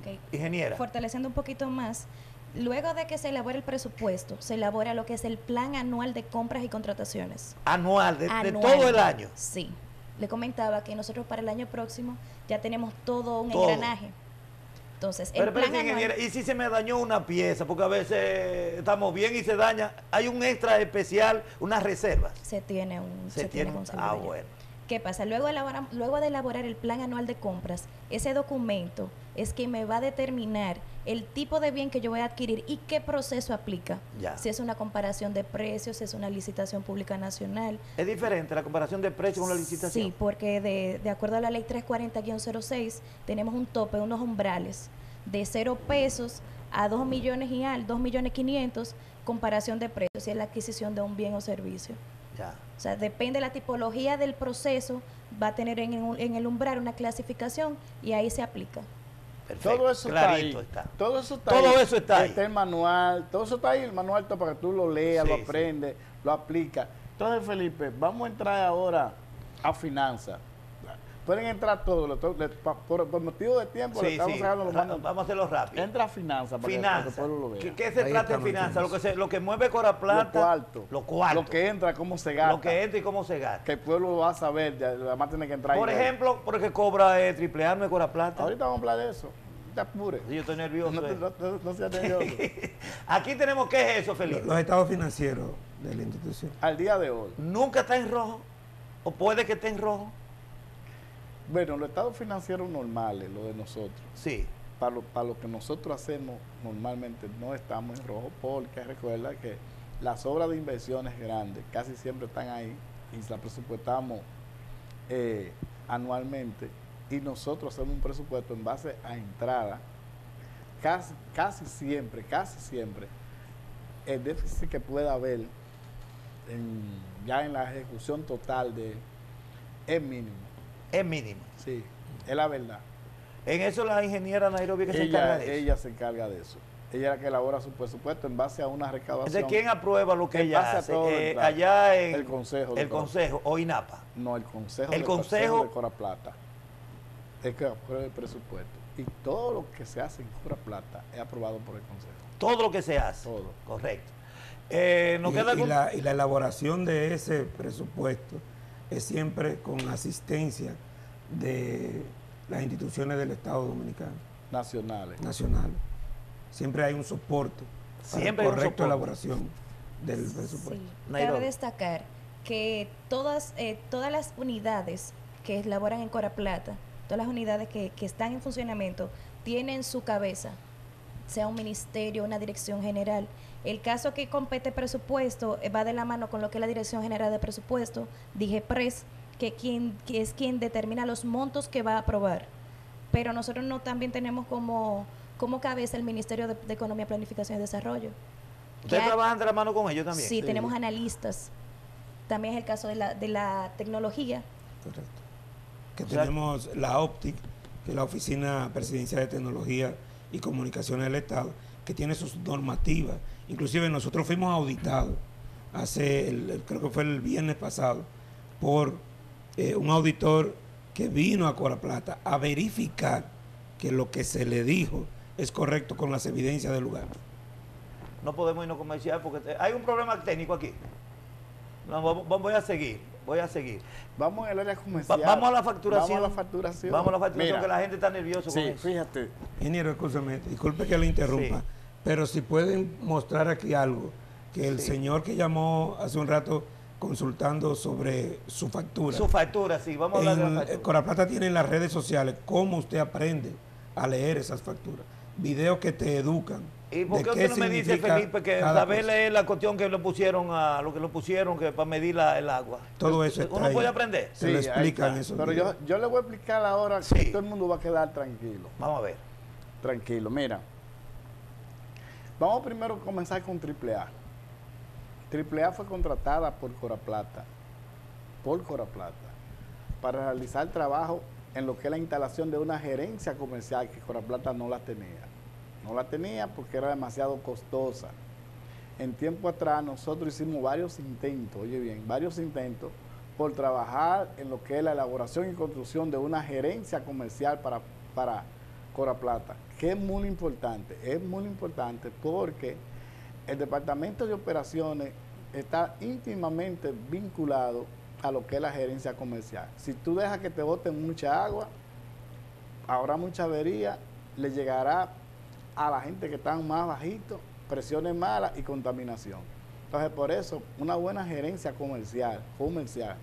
Okay. Ingeniera. Fortaleciendo un poquito más, luego de que se elabore el presupuesto, se elabora lo que es el plan anual de compras y contrataciones. ¿Anual? ¿De, anual, de todo el año? Sí. Le comentaba que nosotros para el año próximo ya tenemos todo un todo. engranaje. Entonces, pero, el plan pero, ingeniera, anual... ¿Y si se me dañó una pieza? Porque a veces estamos bien y se daña. ¿Hay un extra especial, unas reservas? Se tiene un... Se, se tiene un... Ah, bueno. ¿Qué pasa? Luego, elabora, luego de elaborar el plan anual de compras, ese documento es que me va a determinar el tipo de bien que yo voy a adquirir y qué proceso aplica. Ya. Si es una comparación de precios, si es una licitación pública nacional. ¿Es diferente la comparación de precios con la licitación? Sí, porque de, de acuerdo a la ley trescientos cuarenta guión cero seis tenemos un tope, unos umbrales de cero pesos a dos millones y al dos millones quinientos, comparación de precios, si es la adquisición de un bien o servicio. Ya. O sea, depende de la tipología del proceso, va a tener en, en el umbral una clasificación y ahí se aplica. Perfecto, todo eso está ahí. Está. Todo eso está todo ahí. Eso está ahí. Está el manual, todo eso está ahí, el manual está para que tú lo leas, sí, lo aprendes, sí. lo aplicas. Entonces, Felipe, vamos a entrar ahora a finanzas. Pueden entrar todos, por, por motivo de tiempo sí, le estamos sí. sacando los mandos. Vamos a hacerlo rápido. Entra finanzas para finanza. que pueblo lo vea. ¿Qué, qué se Ahí trata de finanzas? Lo que se, lo que mueve Coraplata. Lo cuarto. Lo cuarto. Lo que entra, cómo se gasta. Lo que entra y cómo se gasta. Que el pueblo va a saber, ya, además tiene que entrar. Por ahí, ejemplo, ¿por qué cobra eh, Triple A, no es Coraplata? Ahorita vamos a hablar de eso. Te apures. Yo estoy nervioso. No, eh. no, no, no seas nervioso. Aquí tenemos, ¿qué es eso, Felipe? Los, los estados financieros de la institución. Al día de hoy. ¿Nunca está en rojo? ¿O puede que esté en rojo? Bueno, los estados financieros normales, lo de nosotros. Sí. Para lo, para lo que nosotros hacemos, normalmente no estamos en rojo, porque recuerda que las obras de inversiones grandes casi siempre están ahí y las presupuestamos eh, anualmente. Y nosotros hacemos un presupuesto en base a entrada. Casi, casi siempre, casi siempre, el déficit que pueda haber en, ya en la ejecución total de es mínimo. Es mínimo. Sí, es la verdad. En eso la ingeniera Nairobi que ella, se encarga de eso. Ella se encarga de eso. Ella es la que elabora su presupuesto en base a una recaudación. ¿De quién aprueba lo que ella hace? A todo eh, el, allá en el Consejo. El Consejo o INAPA. No, el Consejo. El Consejo de Coraplata es que aprueba el presupuesto. Y todo lo que se hace en Coraplata es aprobado por el Consejo. Todo lo que se hace. Todo. Correcto. Eh, ¿nos y, queda algún... y, la, y la elaboración de ese presupuesto es siempre con asistencia de las instituciones del Estado Dominicano. Nacionales. Nacionales. Siempre hay un soporte siempre para la correcta elaboración del presupuesto. Sí. Cabe destacar que todas, eh, todas las unidades que elaboran en Coraplata, todas las unidades que, que están en funcionamiento, tienen su cabeza, sea un ministerio, una dirección general. El caso que compete presupuesto eh, va de la mano con lo que es la Dirección General de Presupuesto, DIGEPRES, que, quien, que es quien determina los montos que va a aprobar. Pero nosotros no también tenemos como, como cabeza el Ministerio de, de Economía, Planificación y Desarrollo. ¿Ustedes trabajan de la mano con ellos también? Sí, sí, tenemos analistas. También es el caso de la, de la tecnología. Correcto. Que o sea, tenemos la OPTIC, que es la Oficina Presidencial de Tecnología y Comunicaciones del Estado, que tiene sus normativas. Inclusive nosotros fuimos auditados hace, el, el, creo que fue el viernes pasado, por eh, un auditor que vino a Coraplata a verificar que lo que se le dijo es correcto con las evidencias del lugar. No podemos irnos comercial porque hay un problema técnico aquí. No, voy a seguir, voy a seguir. Vamos al área comercial. Va, vamos a la facturación. Vamos a la facturación. Vamos a la facturación. Mira, que la gente está nerviosa. Sí, con eso. Fíjate. Ingeniero, escúchame, disculpe que le interrumpa. Sí. Pero si pueden mostrar aquí algo, que el sí. señor que llamó hace un rato consultando sobre su factura. Su factura, sí, vamos a hablar en, de la factura. Coraplata tiene en las redes sociales cómo usted aprende a leer esas facturas. Videos que te educan. ¿Y por qué usted no me dice, Felipe, que saber leer la cuestión que lo pusieron, a lo que lo pusieron que para medir la, el agua? Todo eso está ¿Uno ahí. puede aprender? Se sí, lo explican eso. Pero yo, yo le voy a explicar ahora sí. que todo el mundo va a quedar tranquilo. Vamos a ver. Tranquilo, mira. Vamos primero a comenzar con Triple A. Triple A fue contratada por Coraplata, por Coraplata, para realizar trabajo en lo que es la instalación de una gerencia comercial que Coraplata no la tenía. No la tenía porque era demasiado costosa. En tiempo atrás nosotros hicimos varios intentos, oye bien, varios intentos por trabajar en lo que es la elaboración y construcción de una gerencia comercial para, para Coraplata, que es muy importante, es muy importante porque el Departamento de Operaciones está íntimamente vinculado a lo que es la gerencia comercial. Si tú dejas que te boten mucha agua, habrá mucha avería, le llegará a la gente que está más bajito, presiones malas y contaminación. Entonces, por eso, una buena gerencia comercial, comercial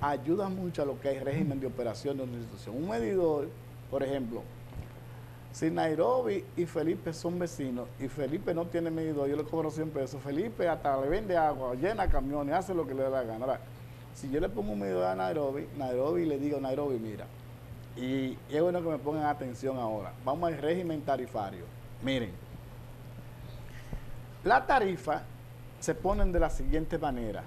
ayuda mucho a lo que es régimen de operación de una institución. Un medidor, por ejemplo, si Nairobi y Felipe son vecinos y Felipe no tiene medidor, yo le cobro siempre eso. Felipe hasta le vende agua, llena camiones, hace lo que le da la gana. Ahora, si yo le pongo un medidor a Nairobi, Nairobi le digo, Nairobi, mira, y es bueno que me pongan atención ahora. Vamos al régimen tarifario. Miren, la tarifa se ponen de la siguiente manera.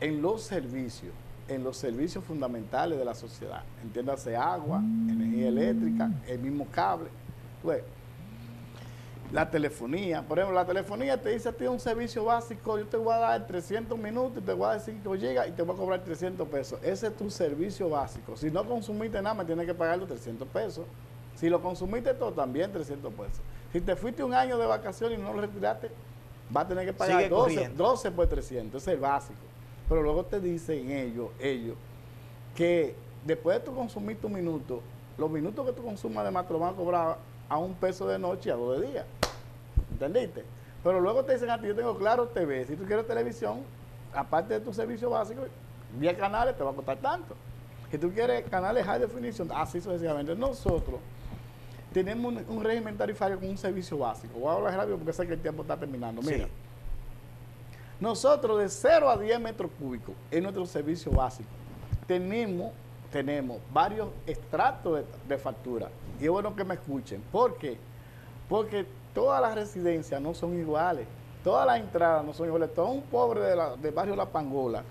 En los servicios, en los servicios fundamentales de la sociedad, entiéndase agua, energía eléctrica, el mismo cable. La telefonía, por ejemplo, la telefonía te dice a ti un servicio básico, yo te voy a dar trescientos minutos, te voy a decir que llega y te voy a cobrar trescientos pesos. Ese es tu servicio básico. Si no consumiste nada, me tienes que pagar los trescientos pesos. Si lo consumiste todo, también trescientos pesos. Si te fuiste un año de vacaciones y no lo retiraste, vas a tener que pagar doce, doce por trescientos, ese es el básico. Pero luego te dicen ellos, ellos, que después de tú consumir tu minuto, los minutos que tú consumas además te lo van a cobrar a un peso de noche y a dos de día. ¿Entendiste? Pero luego te dicen a ti, yo tengo Claro T V, si tú quieres televisión, aparte de tu servicio básico, vía canales te va a costar tanto. Si tú quieres canales high definition, así sucesivamente. Nosotros tenemos un, un régimen tarifario con un servicio básico. Voy a hablar rápido porque sé que el tiempo está terminando. Mira, sí. Nosotros de cero a diez metros cúbicos en nuestro servicio básico tenemos, tenemos varios estratos de, de factura. Y es bueno que me escuchen. ¿Por qué? Porque todas las residencias no son iguales. Todas las entradas no son iguales. Todo un pobre de la, del barrio La Pangola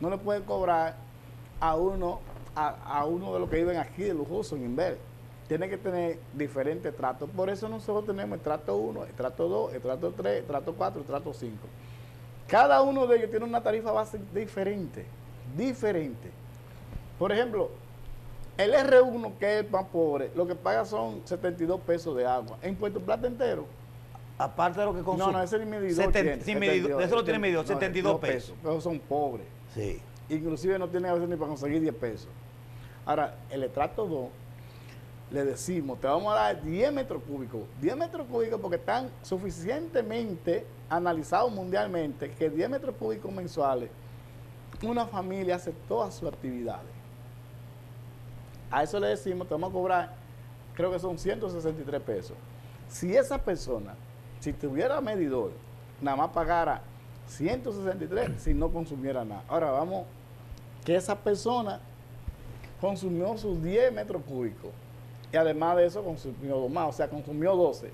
no le puede cobrar a uno, a, a uno de los que viven aquí de lujoso en Inver. Tiene que tener diferentes tratos. Por eso nosotros tenemos el trato uno, el trato dos, el trato tres, el trato cuatro, el trato cinco. Cada uno de ellos tiene una tarifa base diferente. Diferente. Por ejemplo, el R uno, que es el más pobre, lo que paga son setenta y dos pesos de agua. En Puerto Plata entero. Aparte de lo que consume. No, no, ese es el medidor. setenta, tiene, sí, setenta y dos, medidor, eso lo tiene medidor, setenta y dos pesos. Pero son pobres. Sí. Inclusive no tienen a veces ni para conseguir diez pesos. Ahora, el estrato dos, le decimos, te vamos a dar diez metros cúbicos. diez metros cúbicos porque están suficientemente analizados mundialmente que diez metros cúbicos mensuales una familia hace todas sus actividades. A eso le decimos, te vamos a cobrar, creo que son ciento sesenta y tres pesos. Si esa persona, si tuviera medidor, nada más pagara ciento sesenta y tres si no consumiera nada. Ahora vamos, que esa persona consumió sus diez metros cúbicos. Y además de eso consumió dos más, o sea, consumió doce.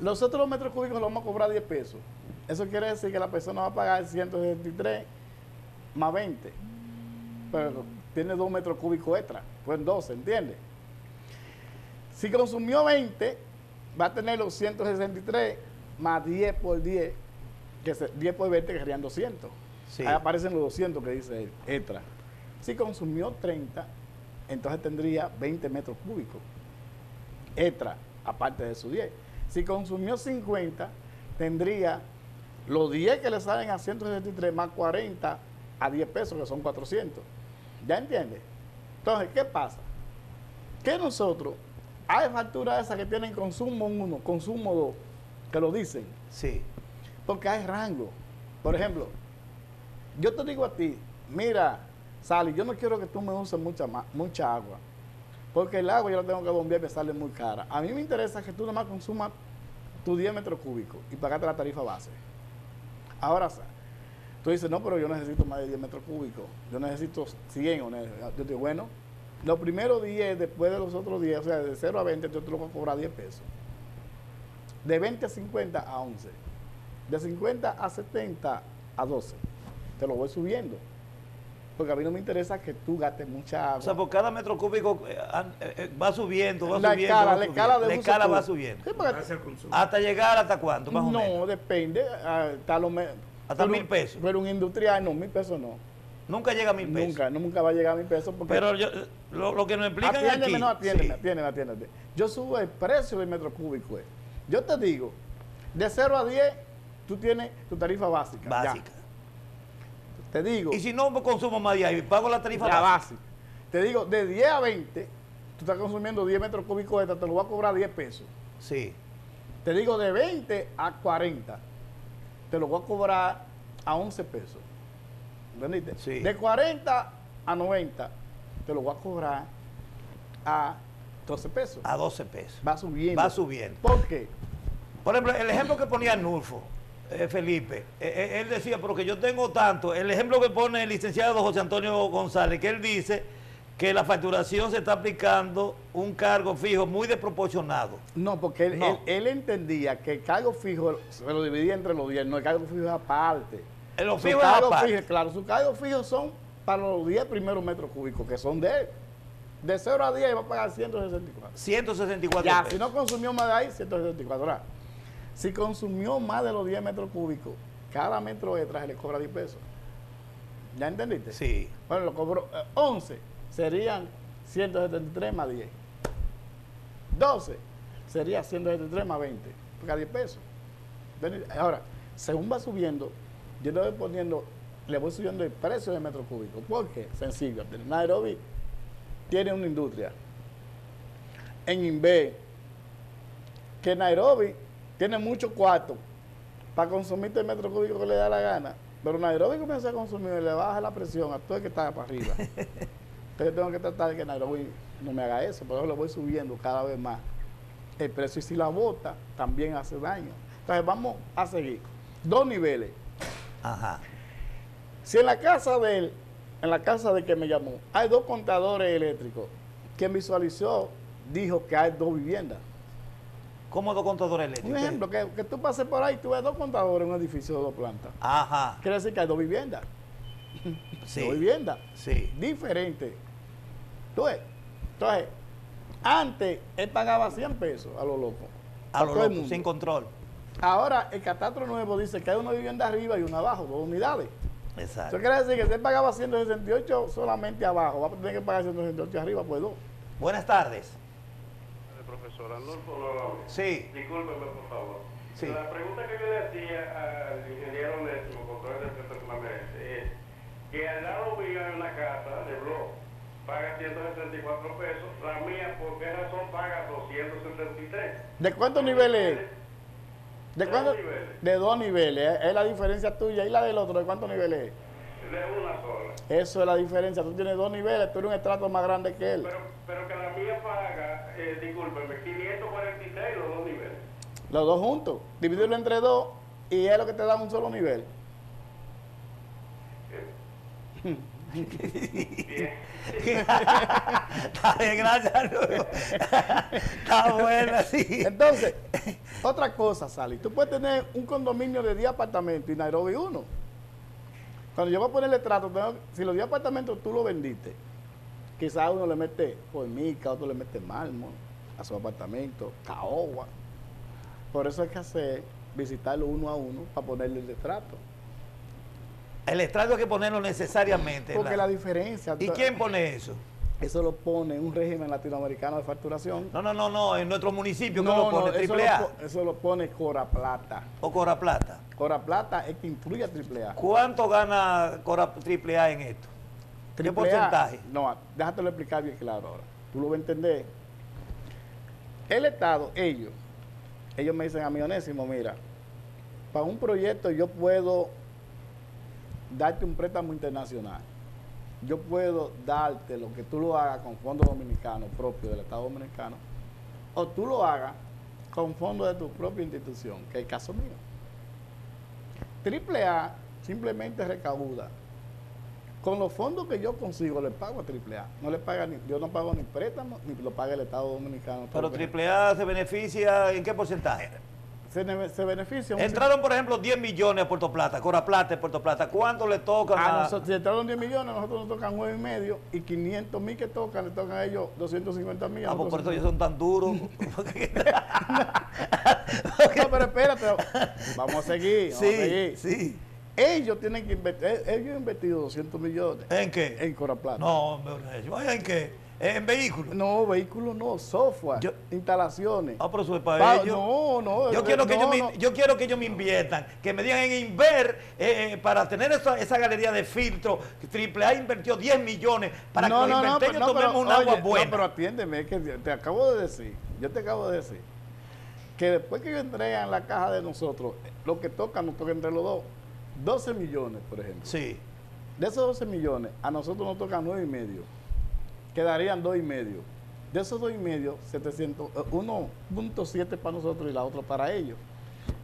Los otros metros cúbicos los vamos a cobrar diez pesos. Eso quiere decir que la persona va a pagar ciento sesenta y tres más veinte. Pero tiene dos metros cúbicos extra, pues doce, ¿entiendes? Si consumió veinte, va a tener los ciento sesenta y tres más diez por diez, que se, diez por veinte que serían doscientos. Sí. Ahí aparecen los doscientos que dice él, extra. Si consumió treinta, entonces tendría veinte metros cúbicos extra, aparte de sus diez. Si consumió cincuenta, tendría los diez que le salen a ciento sesenta y tres más cuarenta a diez pesos, que son cuatrocientos. ¿Ya entiendes? Entonces, ¿qué pasa? Que nosotros, hay facturas esas que tienen consumo uno, consumo dos, que lo dicen. Sí. Porque hay rango. Por ejemplo, yo te digo a ti, mira, Sally, yo no quiero que tú me uses mucha, mucha agua, porque el agua yo la tengo que bombear y me sale muy cara. A mí me interesa que tú nada más consumas tus diez metros cúbicos y pagaste la tarifa base. Ahora, tú dices, no, pero yo necesito más de diez metros cúbicos, yo necesito cien. O necesito. Yo digo, bueno, los primeros diez, después de los otros diez, o sea, de cero a veinte, yo te lo voy a cobrar diez pesos. De veinte a cincuenta a once, de cincuenta a setenta a doce, te lo voy subiendo. Porque a mí no me interesa que tú gastes mucha agua. O sea, por cada metro cúbico eh, eh, va subiendo, va la subiendo. Escala, va la escala, de la escala va subiendo. Sí, ¿hasta llegar hasta cuánto, más o menos? No, depende. Hasta, lo me... hasta mil pesos. Pero un industrial, no, mil pesos no. Nunca llega a mil pesos. Nunca, nunca va a llegar a mil pesos. Porque pero yo, lo, lo que nos explican aquí... Atiéndeme, no, atiéndeme, sí. atiéndeme, atiéndeme. Yo subo el precio del metro cúbico. Eh. Yo te digo, de cero a diez, tú tienes tu tarifa básica. Básica. Ya. Te digo... Y si no consumo más de ahí, pago la tarifa... La base. Te digo, de diez a veinte, tú estás consumiendo diez metros cúbicos extra, te lo voy a cobrar diez pesos. Sí. Te digo, de veinte a cuarenta, te lo voy a cobrar a once pesos. ¿Entendiste? Sí. De cuarenta a noventa, te lo voy a cobrar a doce pesos. A doce pesos. Va subiendo. Va subiendo. ¿Por qué? Por ejemplo, el ejemplo que ponía Nulfo, Felipe, él decía, porque yo tengo tanto, el ejemplo que pone el licenciado José Antonio González, que él dice que la facturación se está aplicando un cargo fijo muy desproporcionado. No, porque él, no. él, él entendía que el cargo fijo se lo dividía entre los diez, no, el cargo fijo es aparte. Los fijos es aparte. Fijo, claro, sus cargos fijos son para los diez primeros metros cúbicos, que son de él. De cero a diez va a pagar ciento sesenta y cuatro. ciento sesenta y cuatro. Ya, pesos. Si no consumió más de ahí, ciento sesenta y cuatro. Ahora, si consumió más de los diez metros cúbicos, cada metro extra se le cobra diez pesos. ¿Ya entendiste? Sí. Bueno, lo cobró eh, once, serían ciento setenta y tres más diez. doce, sería ciento setenta y tres más veinte, cada diez pesos. ¿Entendiste? Ahora, según va subiendo, yo le voy poniendo, le voy subiendo el precio del metro cúbico. ¿Por qué? Sencillo. Nairobi tiene una industria en Inver, que Nairobi tiene mucho cuarto para consumir el metro cúbico que le da la gana, pero Nairobi comienza a consumir y le baja la presión a todo el que está para arriba. Entonces tengo que tratar de que Nairobi no me haga eso, pero yo le voy subiendo cada vez más el precio, y si la bota también hace daño. Entonces vamos a seguir dos niveles. Ajá. Si en la casa de él, en la casa de que me llamó, hay dos contadores eléctricos. Quien visualizó dijo que hay dos viviendas. ¿Cómo dos contadores eléctricos? Un ejemplo, que, que tú pases por ahí y tú ves dos contadores en un edificio de dos plantas. Ajá. Quiere decir que hay dos viviendas. Sí. Dos viviendas. Sí. Diferentes. ¿Tú ves? Entonces, antes él pagaba cien pesos a lo loco. A lo loco, sin control. Ahora el catastro nuevo dice que hay una vivienda arriba y una abajo, dos unidades. Exacto. Eso quiere decir que si él pagaba ciento sesenta y ocho solamente abajo, va a tener que pagar ciento sesenta y ocho arriba, pues dos. Buenas tardes. Profesor Arnulfo Lolo. Sí. Discúlpeme, por favor. Sí. La pregunta que yo le hacía al ingeniero Onésimo, control del centro es que al lado viva en una casa de blog, paga ciento setenta y cuatro pesos, la mía, ¿por qué razón paga doscientos setenta y tres? ¿De cuántos niveles? ¿De cuántos niveles? De dos niveles. Es la diferencia tuya y la del otro. ¿De cuántos niveles? De una sola. Eso es la diferencia. Tú tienes dos niveles, tú eres un estrato más grande que él. Pero, pero que la mía paga, eh, discúlpeme, quinientos cuarenta y seis los dos niveles. Los dos juntos. Dividirlo entre dos y es lo que te da un solo nivel. ¿Qué? Bien. Está bien, gracias. Está buena, sí. Entonces, otra cosa, Sally. Tú puedes tener un condominio de diez apartamentos y Nairobi uno. Cuando yo voy a ponerle trato, tengo, si los diez apartamentos tú lo vendiste, quizás uno le mete hormiga, otro le mete mármol a su apartamento, caoba. Por eso hay que hacer, visitarlo uno a uno para ponerle el estrato. El estrato hay que ponerlo necesariamente. Porque la, la diferencia... ¿Y quién pone eso? Eso lo pone un régimen latinoamericano de facturación. No, no, no, no, en nuestro municipio, ¿cómo no, lo pone? No, Triple A. Lo, eso lo pone Coraplata. ¿O Coraplata? Coraplata es que incluye a Triple A. ¿Cuánto gana Cora, Triple A en esto? ¿Qué porcentaje? No, déjatelo explicar bien claro ahora. Tú lo vas a entender. El Estado, ellos, ellos me dicen a mí, Onésimo, mira, para un proyecto yo puedo darte un préstamo internacional. Yo puedo darte lo que tú lo hagas con fondos dominicanos propios del Estado Dominicano, o tú lo hagas con fondos de tu propia institución, que es el caso mío. Triple A simplemente recauda. Con los fondos que yo consigo le pago a Triple A. No le paga ni, yo no pago ni préstamos, ni lo paga el Estado Dominicano. Pero Triple A se beneficia, ¿en qué porcentaje? Se, se beneficia. Entraron, por ejemplo, diez millones a Puerto Plata, Coraplata, Puerto Plata. ¿Cuánto le tocan? A, a... nosotros, si entraron diez millones, a nosotros nos tocan nueve y medio y quinientos mil que tocan, le tocan a ellos doscientos cincuenta mil. Ah, pues por eso ellos son tan duros. No, pero espérate, vamos a seguir. Vamos sí, a seguir. Sí. Ellos tienen que invertir, ellos han invertido doscientos millones. ¿En qué? En Coraplata. No, ¿en qué? ¿En vehículos? No, vehículos no, software, yo, instalaciones. Ah, pero eso es para pa, ellos. No, no. Yo, es, quiero que no, yo, me, no. yo quiero que ellos me inviertan, que me digan en Inver, eh, para tener esa, esa galería de filtro, Triple A invirtió diez millones para no, que los no, inverteños no, tomemos pero, un oye, agua buena. No, pero atiéndeme, que te acabo de decir, yo te acabo de decir, que después que yo entré en la caja de nosotros, lo que toca, nos toca entre los dos, doce millones, por ejemplo. Sí. De esos doce millones, a nosotros nos tocan nueve y medio. Quedarían dos y medio. De esos dos y medio, uno punto siete para nosotros y la otra para ellos.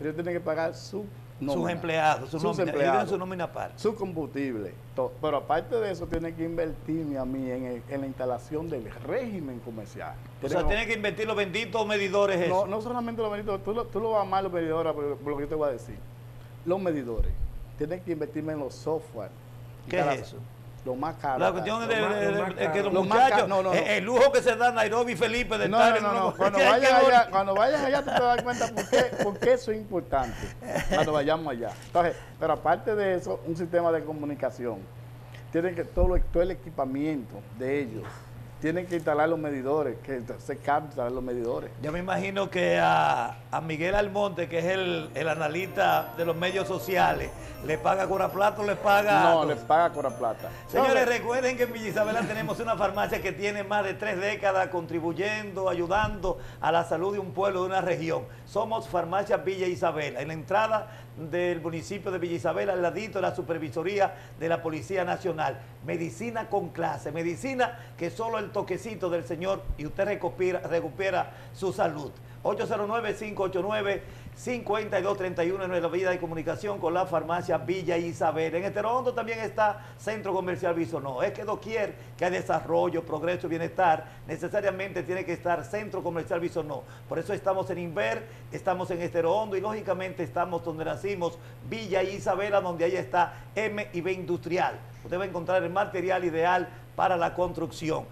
Ellos tienen que pagar su nómina, sus empleados, su sus nómina, empleados, su nómina aparte, su combustible. Todo. Pero aparte de eso, tienen que invertirme a mí en, el, en la instalación del régimen comercial. O sea, tienen que invertir los benditos medidores. No, eso. No solamente los benditos, tú lo, tú lo vas a amar los medidores, por, por lo que yo te voy a decir. Los medidores tienen que invertirme en los software. ¿Qué es eso? Lo más caro. La cuestión acá, es, lo de, es que los lo muchachos, no, no, no. El lujo que se da Nairobi Felipe de no, estar no, no, en no. Cuando vayas allá, cuando vayas allá tú te das cuenta por qué, por qué eso es importante cuando vayamos allá. Entonces, pero aparte de eso, un sistema de comunicación. Tienen que todo, todo el equipamiento de ellos. Tienen que instalar los medidores, que se cambian instalar los medidores. Yo me imagino que a, a Miguel Almonte, que es el, el analista de los medios sociales, ¿le paga Coraplata o le paga...? No, le paga Coraplata. Señores, no, recuerden que en Villa Isabela tenemos una farmacia que tiene más de tres décadas contribuyendo, ayudando a la salud de un pueblo, de una región. Somos Farmacia Villa Isabela, en la entrada del municipio de Villa Isabela, al ladito de la supervisoría de la Policía Nacional. Medicina con clase, medicina que solo el toquecito del Señor y usted recupera, recupera su salud. ocho cero nueve, cinco ocho nueve, cinco dos tres uno en la vía de comunicación con la farmacia Villa Isabel. En este rondo también está Centro Comercial Bisonó. Es que doquier que hay desarrollo, progreso y bienestar, necesariamente tiene que estar Centro Comercial Bisonó. Por eso estamos en Inver, estamos en Estero Hondo y lógicamente estamos donde nacimos, Villa Isabela, donde ahí está eme y be Industrial. Usted va a encontrar el material ideal para la construcción.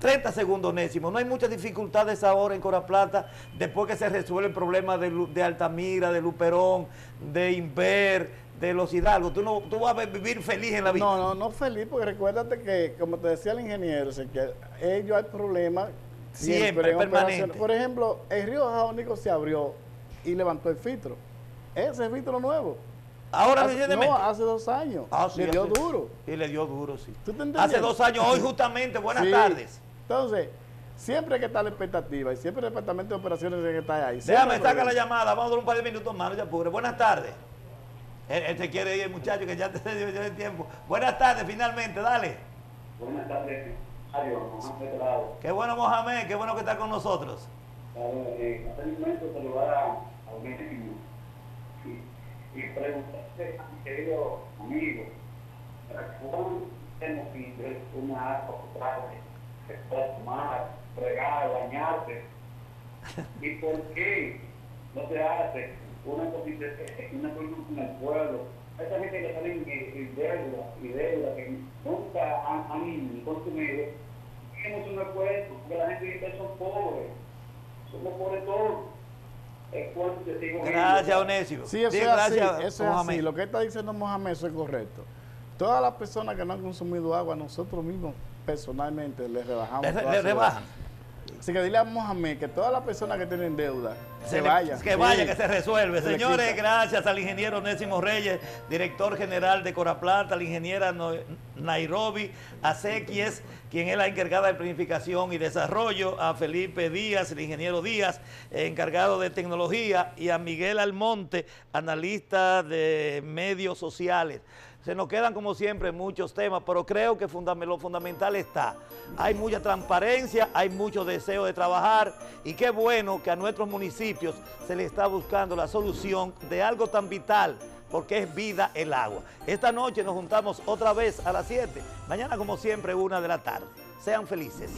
treinta segundos, Onésimo. No hay muchas dificultades ahora en Coraplata, después que se resuelve el problema de, de Altamira, de Luperón, de Inver, de los Hidalgos. ¿Tú, no, ¿Tú vas a vivir feliz en la vida? No, no, no feliz, porque recuérdate que, como te decía el ingeniero, que ellos hay problemas siempre, siempre permanente. Por ejemplo, el río Jaónico se abrió y levantó el filtro. Ese filtro nuevo. Ahora recientemente. No, hace dos años. Ah, sí, le dio hace, duro. Y le dio duro, sí. ¿Tú te hace dos años, hoy justamente, buenas sí. tardes. Entonces, siempre hay que estar la expectativa y siempre el departamento de operaciones hay que estar ahí. Déjame sacar la llamada, vamos a dar un par de minutos más, no te apures. Buenas tardes. Él, él se quiere ir, el muchacho, que ya te dio el tiempo. Buenas tardes, finalmente, dale. Buenas tardes. Adiós, Mohamed. Qué bueno, Mohamed, qué bueno que está con nosotros. Eh, hasta el momento saludar a, a Onésimo y, y preguntarle a mi querido amigo, ¿cómo tenemos que ir una agua potable? Se puede tomar, fregar, bañarse. ¿Y por qué no se hace una cosita, una cosa con el pueblo? Esa gente que sale en deuda y deuda, que nunca han, han consumido, tienen un recuerdo, porque la gente dice que son pobres, somos pobres todos. Gracias, Onésimo. Sí, eso sí, es gracias, así, eso es así. Lo que está diciendo Mohamed, eso es correcto. Todas las personas que no han consumido agua, nosotros mismos personalmente les rebajamos. Le, le rebajan. Así que dile a Mohamed que todas las personas que tienen deuda se vayan. Que vaya, sí, que se resuelve. Se Señores, gracias al ingeniero Onésimo Reyes, director general de Coraplata, a la ingeniera Nairobi Alsequíes, quien es la encargada de planificación y desarrollo, a Felipe Díaz, el ingeniero Díaz, encargado de tecnología, y a Miguel Almonte, analista de medios sociales. Se nos quedan, como siempre, muchos temas, pero creo que fundament- lo fundamental está. Hay mucha transparencia, hay mucho deseo de trabajar y qué bueno que a nuestros municipios se les está buscando la solución de algo tan vital, porque es vida el agua. Esta noche nos juntamos otra vez a las siete, mañana, como siempre, una de la tarde. Sean felices.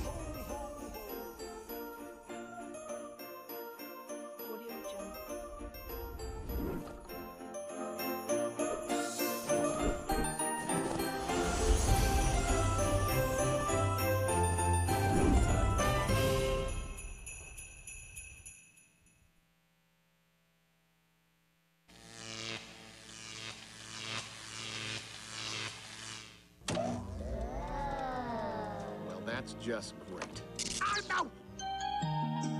That's just great. I know!